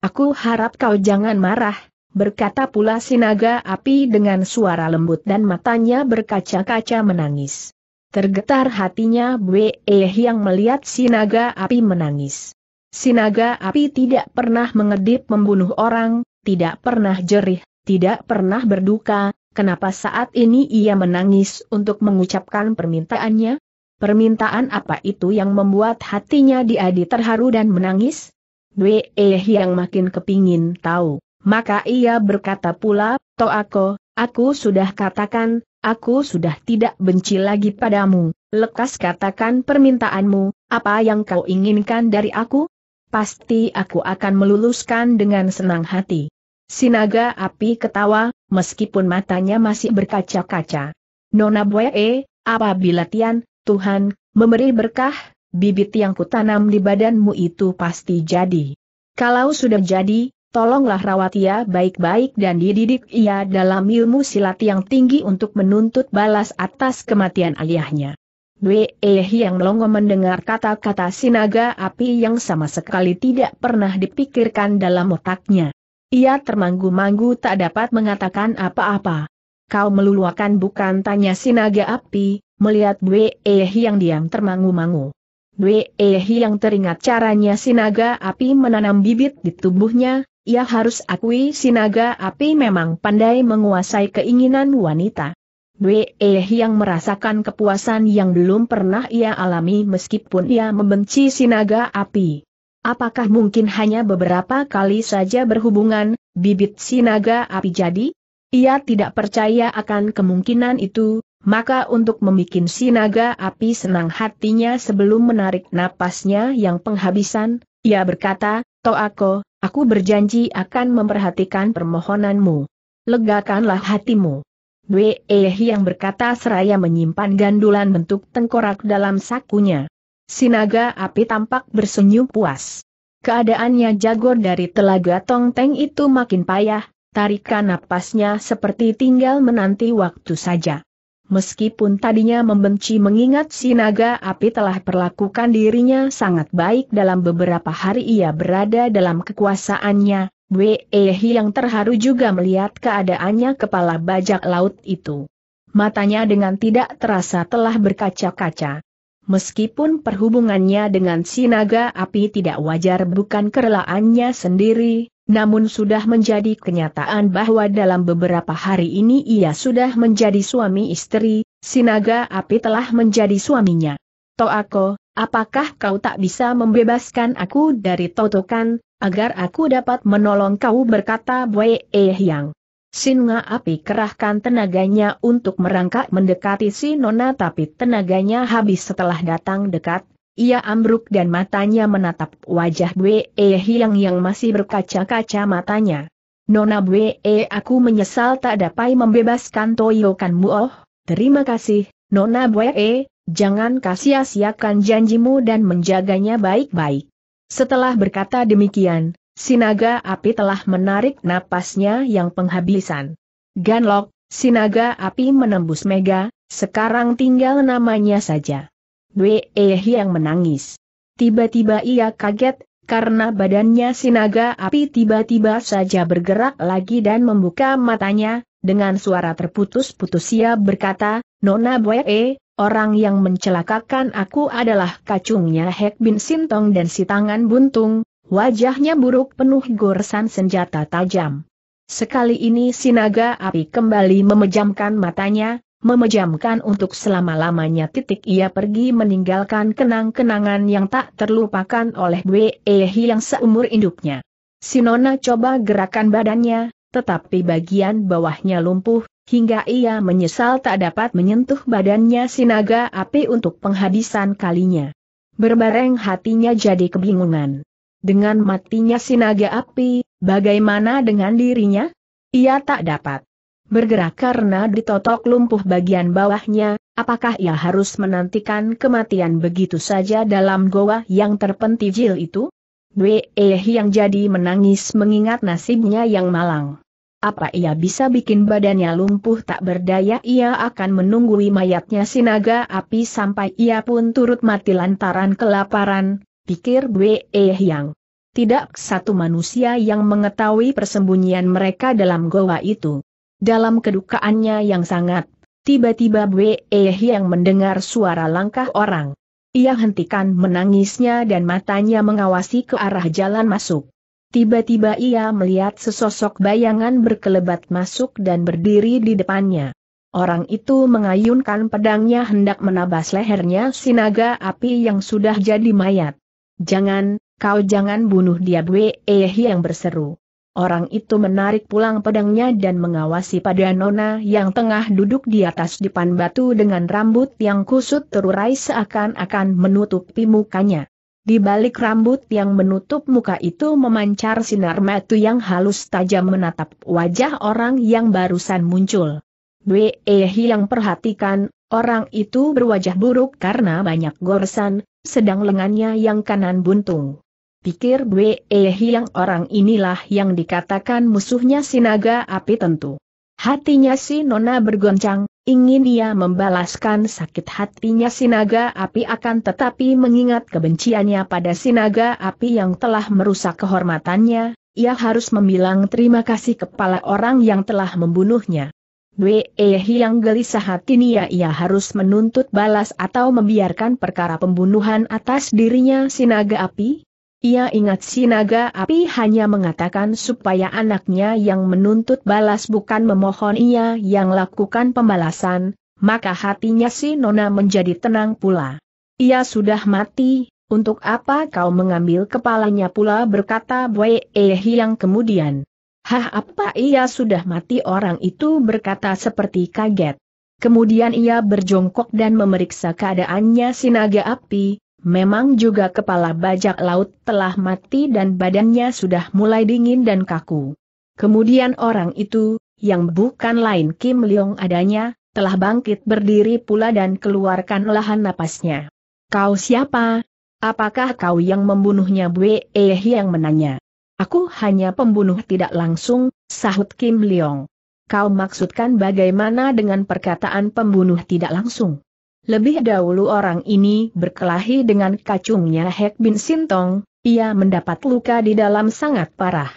Aku harap kau jangan marah, berkata pula si naga api dengan suara lembut dan matanya berkaca-kaca menangis. Tergetar hatinya Bwe yang melihat si naga api menangis. Si naga api tidak pernah mengedip membunuh orang, tidak pernah jerih, tidak pernah berduka. Kenapa saat ini ia menangis untuk mengucapkan permintaannya? Permintaan apa itu yang membuat hatinya diadi terharu dan menangis? Bwe yang makin kepingin tahu, maka ia berkata pula, Toako, aku sudah katakan, aku sudah tidak benci lagi padamu, lekas katakan permintaanmu, apa yang kau inginkan dari aku? Pasti aku akan meluluskan dengan senang hati. Si naga api ketawa, meskipun matanya masih berkaca-kaca. Nona Bwe, apabila Tian, Tuhan, memberi berkah, bibit yang kutanam di badanmu itu pasti jadi. Kalau sudah jadi, tolonglah rawat ia baik-baik dan dididik ia dalam ilmu silat yang tinggi untuk menuntut balas atas kematian ayahnya. Bwe yang melongo mendengar kata-kata si naga api yang sama sekali tidak pernah dipikirkan dalam otaknya. Ia termanggu-manggu tak dapat mengatakan apa-apa. Kau meluluakan bukan, tanya si naga api, melihat Bwe yang diam termangu-mangu. Bwe yang teringat caranya si naga api menanam bibit di tubuhnya. Ia harus akui si naga api memang pandai menguasai keinginan wanita. Bwe yang merasakan kepuasan yang belum pernah ia alami meskipun ia membenci si naga api. Apakah mungkin hanya beberapa kali saja berhubungan, bibit si naga api jadi? Ia tidak percaya akan kemungkinan itu. Maka untuk membuat si naga api senang hatinya sebelum menarik napasnya yang penghabisan, ia berkata, Toako, aku berjanji akan memperhatikan permohonanmu. Legakanlah hatimu. Bwe yang berkata seraya menyimpan gandulan bentuk tengkorak dalam sakunya. Si naga api tampak bersenyum puas. Keadaannya jago dari telaga Tongteng itu makin payah, tarikan napasnya seperti tinggal menanti waktu saja. Meskipun tadinya membenci mengingat si naga api telah perlakukan dirinya sangat baik dalam beberapa hari ia berada dalam kekuasaannya, Bwe yang terharu juga melihat keadaannya kepala bajak laut itu. Matanya dengan tidak terasa telah berkaca-kaca. Meskipun perhubungannya dengan si naga api tidak wajar bukan kerelaannya sendiri, namun sudah menjadi kenyataan bahwa dalam beberapa hari ini ia sudah menjadi suami istri, si naga api telah menjadi suaminya. Toako, apakah kau tak bisa membebaskan aku dari totokan, agar aku dapat menolong kau, berkata Bwe Hyang. Si naga api kerahkan tenaganya untuk merangkak mendekati si nona, tapi tenaganya habis setelah datang dekat. Ia ambruk dan matanya menatap wajah Bwe Hyang yang masih berkaca-kaca matanya. Nona Bwe, aku menyesal tak dapat membebaskan toyokanmu. Oh, terima kasih, Nona Bwe, jangan sia-siakan janjimu dan menjaganya baik-baik. Setelah berkata demikian, si naga api telah menarik napasnya yang penghabisan. Ganlok, Sinaga api menembus mega, sekarang tinggal namanya saja. Dwe yang menangis. Tiba-tiba ia kaget, karena badannya sinaga api tiba-tiba saja bergerak lagi dan membuka matanya. Dengan suara terputus-putus ia berkata, "Nona Bwe, orang yang mencelakakan aku adalah kacungnya Hek Bin Sintong dan si tangan buntung." Wajahnya buruk penuh goresan senjata tajam. Sekali ini sinaga api kembali memejamkan matanya, memejamkan untuk selama-lamanya. Ia pergi meninggalkan kenang-kenangan yang tak terlupakan oleh Bwe yang seumur hidupnya. Si Nona coba gerakan badannya, tetapi bagian bawahnya lumpuh, hingga ia menyesal tak dapat menyentuh badannya sinaga api untuk penghabisan kalinya. Berbareng hatinya jadi kebingungan. Dengan matinya sinaga api, bagaimana dengan dirinya? Ia tak dapat bergerak karena ditotok lumpuh bagian bawahnya. Apakah ia harus menantikan kematian begitu saja dalam goa yang terpentil itu? Dwe yang jadi menangis mengingat nasibnya yang malang. Apa ia bisa bikin badannya lumpuh tak berdaya? Ia akan menunggui mayatnya sinaga api sampai ia pun turut mati lantaran kelaparan, pikir Bwe yang. Tidak satu manusia yang mengetahui persembunyian mereka dalam goa itu. Dalam kedukaannya yang sangat, tiba-tiba Bwe yang mendengar suara langkah orang. Ia hentikan menangisnya dan matanya mengawasi ke arah jalan masuk. Tiba-tiba ia melihat sesosok bayangan berkelebat masuk dan berdiri di depannya. Orang itu mengayunkan pedangnya hendak menabas lehernya sinaga api yang sudah jadi mayat. "Jangan, kau jangan bunuh dia!" Bwe yang berseru. Orang itu menarik pulang pedangnya dan mengawasi pada Nona yang tengah duduk di atas dipan batu dengan rambut yang kusut terurai seakan-akan menutupi mukanya. Di balik rambut yang menutup muka itu memancar sinar mata yang halus tajam menatap wajah orang yang barusan muncul. Bwe yang perhatikan, orang itu berwajah buruk karena banyak goresan, sedang lengannya yang kanan buntung. Pikir Bwe yang orang inilah yang dikatakan musuhnya sinaga api tentu. Hatinya si Nona bergoncang. Ingin ia membalaskan sakit hatinya sinaga api akan tetapi mengingat kebenciannya pada sinaga api yang telah merusak kehormatannya, ia harus membilang terima kasih kepada orang yang telah membunuhnya. Bwe yang gelisah hati ia harus menuntut balas atau membiarkan perkara pembunuhan atas dirinya sinaga api. Ia ingat sinaga api hanya mengatakan supaya anaknya yang menuntut balas bukan memohon ia yang lakukan pembalasan, maka hatinya si Nona menjadi tenang pula. "Ia sudah mati, untuk apa kau mengambil kepalanya pula?" berkata Bwe yang kemudian. "Hah, apa ia sudah mati?" orang itu berkata seperti kaget. Kemudian ia berjongkok dan memeriksa keadaannya sinaga api. Memang juga kepala bajak laut telah mati dan badannya sudah mulai dingin dan kaku. Kemudian orang itu, yang bukan lain Kim Leong adanya, telah bangkit berdiri pula dan keluarkan lahan napasnya. "Kau siapa? Apakah kau yang membunuhnya?" Bwe yang menanya. "Aku hanya pembunuh tidak langsung," sahut Kim Leong. "Kau maksudkan bagaimana dengan perkataan pembunuh tidak langsung?" Lebih dahulu orang ini berkelahi dengan kacungnya Hek Bin Sintong, ia mendapat luka di dalam sangat parah.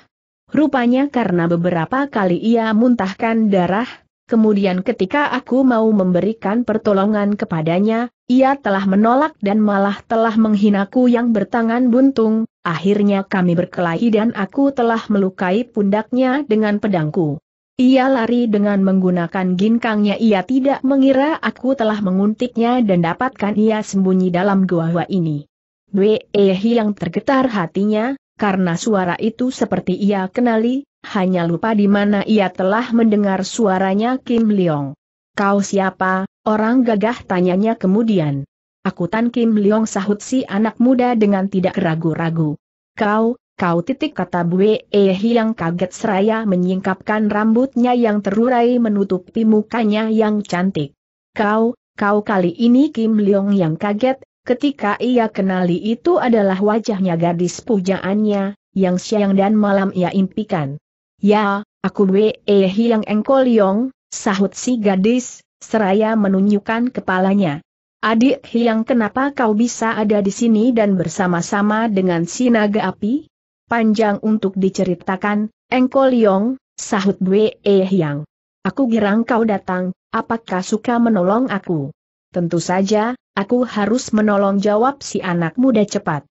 Rupanya karena beberapa kali ia muntahkan darah, kemudian ketika aku mau memberikan pertolongan kepadanya, ia telah menolak dan malah telah menghinaku yang bertangan buntung, akhirnya kami berkelahi dan aku telah melukai pundaknya dengan pedangku. Ia lari dengan menggunakan ginkangnya. Ia tidak mengira aku telah menguntiknya dan dapatkan ia sembunyi dalam gua ini. Bwe yang tergetar hatinya, karena suara itu seperti ia kenali, hanya lupa di mana ia telah mendengar suaranya Kim Leong. "Kau siapa, orang gagah?" tanyanya kemudian. "Aku Tan Kim Leong," sahut si anak muda dengan tidak ragu-ragu. Kau kata Bwe yang kaget seraya menyingkapkan rambutnya yang terurai menutupi mukanya yang cantik. Kau kali ini Kim Leong yang kaget, ketika ia kenali itu adalah wajahnya gadis pujaannya, yang siang dan malam ia impikan. "Ya, aku Bwe yang engkau Leong," sahut si gadis, seraya menunjukkan kepalanya. Adik Hyang, kenapa kau bisa ada di sini dan bersama-sama dengan si naga api? Panjang untuk diceritakan, Engko Liong, sahut Bwe Hyang. Aku girang kau datang, apakah suka menolong aku? Tentu saja, aku harus menolong, jawab si anak muda cepat.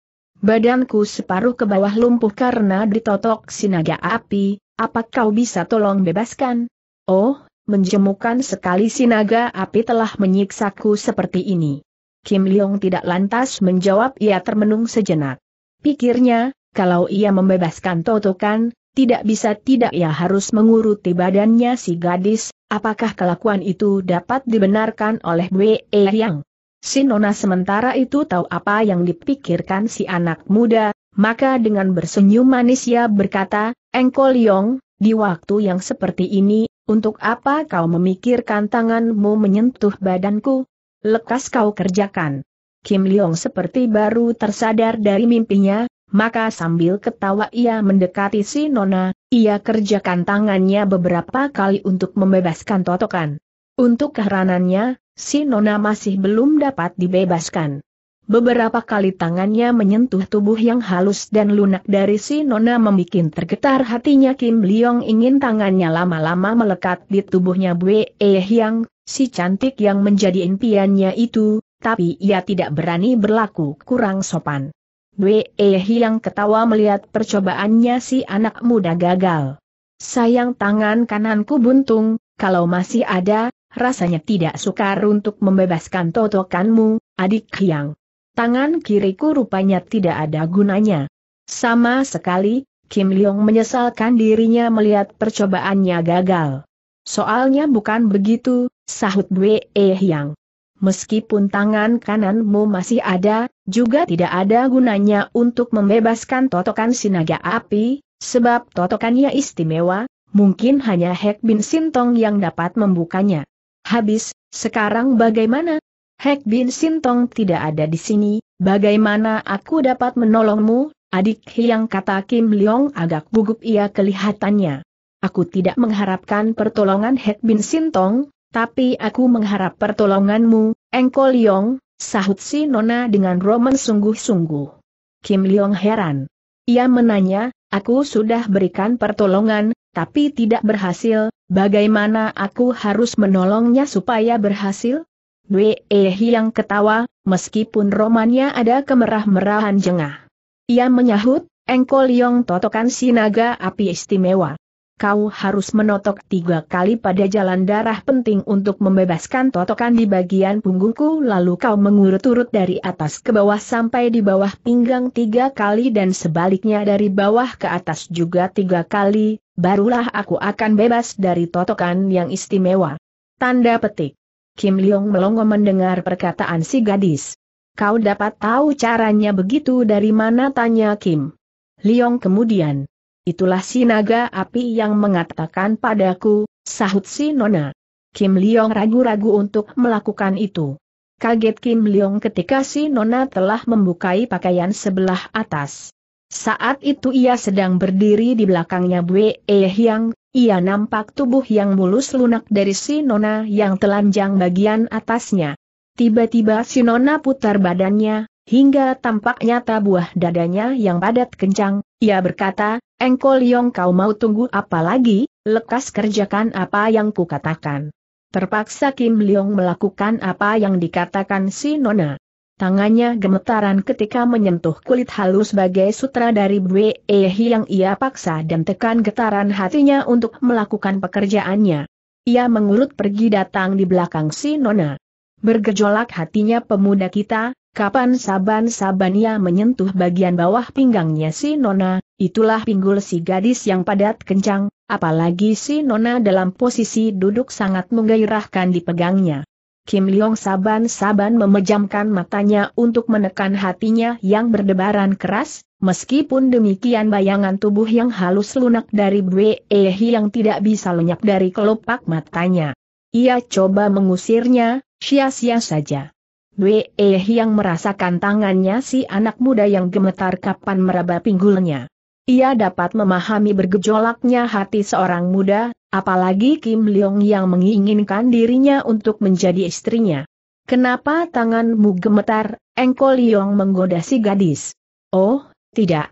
Badanku separuh ke bawah lumpuh karena ditotok si naga api, apa kau bisa tolong bebaskan? Oh, menjemukan sekali si naga api telah menyiksaku seperti ini. Kim Liong tidak lantas menjawab, ia termenung sejenak. Pikirnya, kalau ia membebaskan totokan, tidak bisa tidak ia harus menguruti badannya si gadis, apakah kelakuan itu dapat dibenarkan oleh Bwe Yang? Si nona sementara itu tahu apa yang dipikirkan si anak muda, maka dengan bersenyum manis ia berkata, Engko Liong, di waktu yang seperti ini, untuk apa kau memikirkan tanganmu menyentuh badanku? Lekas kau kerjakan. Kim Liong seperti baru tersadar dari mimpinya, maka sambil ketawa ia mendekati si nona, ia kerjakan tangannya beberapa kali untuk membebaskan totokan. Untuk keheranannya, si nona masih belum dapat dibebaskan. Beberapa kali tangannya menyentuh tubuh yang halus dan lunak dari si nona, membuat tergetar hatinya. Kim Liong ingin tangannya lama-lama melekat di tubuhnya Bwe Hyang, si cantik yang menjadi impiannya itu, tapi ia tidak berani berlaku kurang sopan. Bwe Hyang ketawa melihat percobaannya si anak muda gagal. Sayang tangan kananku buntung, kalau masih ada, rasanya tidak sukar untuk membebaskan totokanmu, adik Hyang. Tangan kiriku rupanya tidak ada gunanya. Sama sekali, Kim Liong menyesalkan dirinya melihat percobaannya gagal. Soalnya bukan begitu, sahut Bwe Hyang. Meskipun tangan kananmu masih ada, juga tidak ada gunanya untuk membebaskan totokan si naga api, sebab totokannya istimewa, mungkin hanya Hek Bin Sintong yang dapat membukanya. Habis, sekarang bagaimana? Hek Bin Sintong tidak ada di sini, bagaimana aku dapat menolongmu, adik Hyang, kata Kim Liong agak gugup ia kelihatannya. Aku tidak mengharapkan pertolongan Hek Bin Sintong, tapi aku mengharap pertolonganmu, Engko Liong, sahut si nona dengan roman sungguh-sungguh. Kim Liong heran. Ia menanya, aku sudah berikan pertolongan, tapi tidak berhasil, bagaimana aku harus menolongnya supaya berhasil? Bwe Hyang ketawa, meskipun romannya ada kemerah-merahan jengah. Ia menyahut, Engko Liong, totokan si naga api istimewa. Kau harus menotok 3 kali pada jalan darah penting untuk membebaskan totokan di bagian punggungku, lalu kau mengurut-urut dari atas ke bawah sampai di bawah pinggang 3 kali dan sebaliknya dari bawah ke atas juga 3 kali, barulah aku akan bebas dari totokan yang istimewa. Tanda petik. Kim Liong melongo mendengar perkataan si gadis. Kau dapat tahu caranya begitu dari mana, tanya Kim Liong kemudian. Itulah si naga api yang mengatakan padaku, sahut si nona. Kim Liong ragu-ragu untuk melakukan itu. Kaget Kim Liong ketika si nona telah membukai pakaian sebelah atas. Saat itu ia sedang berdiri di belakangnya Bwe Hyang. Ia nampak tubuh yang mulus lunak dari si nona yang telanjang bagian atasnya. Tiba-tiba si nona putar badannya, hingga tampak nyata buah dadanya yang padat kencang. Ia berkata, Engko Liong, kau mau tunggu apa lagi, lekas kerjakan apa yang kukatakan. Terpaksa Kim Liong melakukan apa yang dikatakan si nona. Tangannya gemetaran ketika menyentuh kulit halus bagai sutra dari Bwe Hyang, ia paksa dan tekan getaran hatinya untuk melakukan pekerjaannya. Ia mengurut pergi datang di belakang si nona. Bergejolak hatinya pemuda kita, kapan saban-saban ia menyentuh bagian bawah pinggangnya si nona, itulah pinggul si gadis yang padat kencang, apalagi si nona dalam posisi duduk sangat menggairahkan dipegangnya. Kim Liong saban-saban memejamkan matanya untuk menekan hatinya yang berdebaran keras, meskipun demikian bayangan tubuh yang halus lunak dari Bwe Hyang tidak bisa lenyap dari kelopak matanya. Ia coba mengusirnya, sia-sia saja. Bwe Hyang merasakan tangannya si anak muda yang gemetar kapan meraba pinggulnya. Ia dapat memahami bergejolaknya hati seorang muda, Apalagi Kim Leong yang menginginkan dirinya untuk menjadi istrinya. Kenapa tanganmu gemetar, Engko Leong menggoda si gadis? Oh, tidak,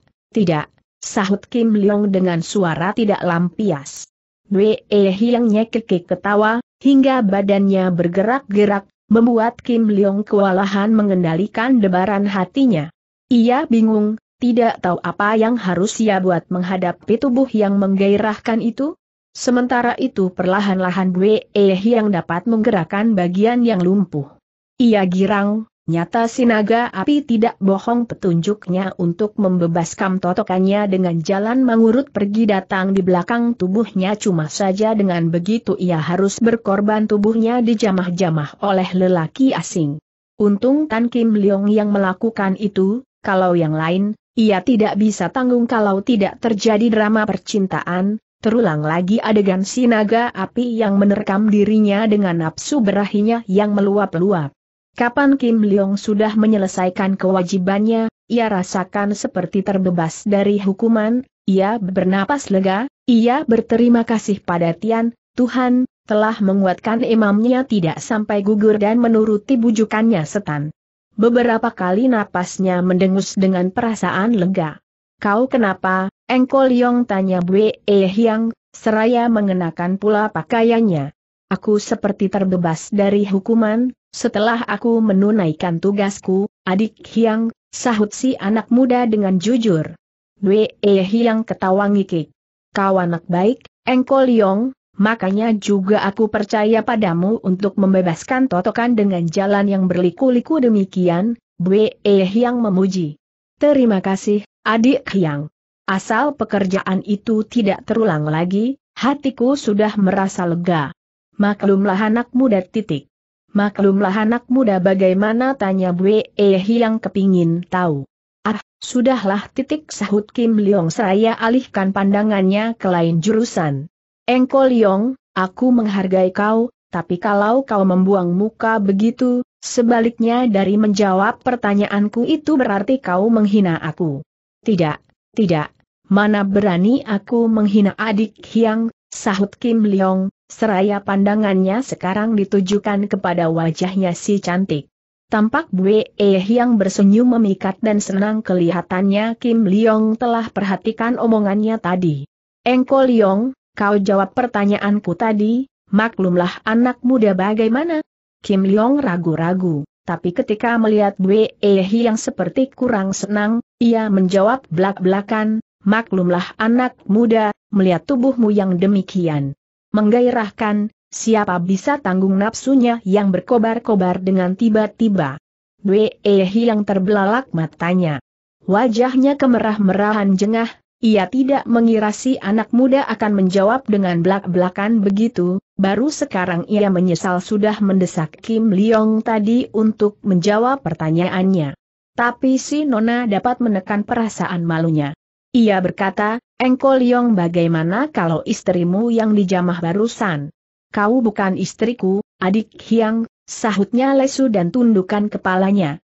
sahut Kim Leong dengan suara tidak lampias. Wee Hiang nyekik ketawa, hingga badannya bergerak-gerak, membuat Kim Leong kewalahan mengendalikan debaran hatinya. Ia bingung, tidak tahu apa yang harus ia buat menghadapi tubuh yang menggairahkan itu. Sementara itu perlahan-lahan Wee Hiang dapat menggerakkan bagian yang lumpuh. Ia girang, nyata si naga api tidak bohong petunjuknya untuk membebaskan totokannya dengan jalan mengurut pergi datang di belakang tubuhnya. Cuma saja dengan begitu ia harus berkorban tubuhnya dijamah-jamah oleh lelaki asing. Untung Tan Kim Leong yang melakukan itu, kalau yang lain, ia tidak bisa tanggung kalau tidak terjadi drama percintaan. Terulang lagi adegan si naga api yang menerkam dirinya dengan nafsu berahinya yang meluap-luap. Kapan Kim Leong sudah menyelesaikan kewajibannya, ia rasakan seperti terbebas dari hukuman, ia bernapas lega, ia berterima kasih pada Tian, Tuhan, telah menguatkan imamnya tidak sampai gugur dan menuruti bujukannya setan. Beberapa kali napasnya mendengus dengan perasaan lega. Kau kenapa? Engko Leong tanya Wee Hiang, seraya mengenakan pula pakaiannya. Aku seperti terbebas dari hukuman, setelah aku menunaikan tugasku, adik Hiang, sahut si anak muda dengan jujur. Wee Hiang ketawa ngikik. Kau anak baik, Engko Leong, makanya juga aku percaya padamu untuk membebaskan totokan dengan jalan yang berliku-liku demikian, Wee Hiang memuji. Terima kasih, adik Hiang. Asal pekerjaan itu tidak terulang lagi, hatiku sudah merasa lega. Maklumlah anak muda titik. Maklumlah anak muda bagaimana tanya Wee Hiang kepingin tahu. Ah, sudahlah titik sahut Kim Leong seraya alihkan pandangannya ke lain jurusan. Engko Leong, aku menghargai kau, tapi kalau kau membuang muka begitu, sebaliknya dari menjawab pertanyaanku itu berarti kau menghina aku. Tidak, mana berani aku menghina adik Hiang, sahut Kim Leong, seraya pandangannya sekarang ditujukan kepada wajahnya si cantik. Tampak Wee Hiang bersenyum memikat dan senang kelihatannya. Kim Leong telah perhatikan omongannya tadi. Engko Leong, kau jawab pertanyaanku tadi, maklumlah anak muda bagaimana? Kim Leong ragu-ragu, tapi ketika melihat Wee Hiang seperti kurang senang, ia menjawab belak-belakan, maklumlah anak muda, melihat tubuhmu yang demikian menggairahkan, siapa bisa tanggung nafsunya yang berkobar-kobar dengan tiba-tiba. Wee Hiang terbelalak matanya. Wajahnya kemerah-merahan jengah, ia tidak mengira si anak muda akan menjawab dengan belak-belakan begitu. Baru sekarang ia menyesal sudah mendesak Kim Leong tadi untuk menjawab pertanyaannya. Tapi si nona dapat menekan perasaan malunya. Ia berkata, Engko Leong bagaimana kalau istrimu yang dijamah barusan? Kau bukan istriku, adik Hiang, sahutnya lesu dan tundukkan kepalanya.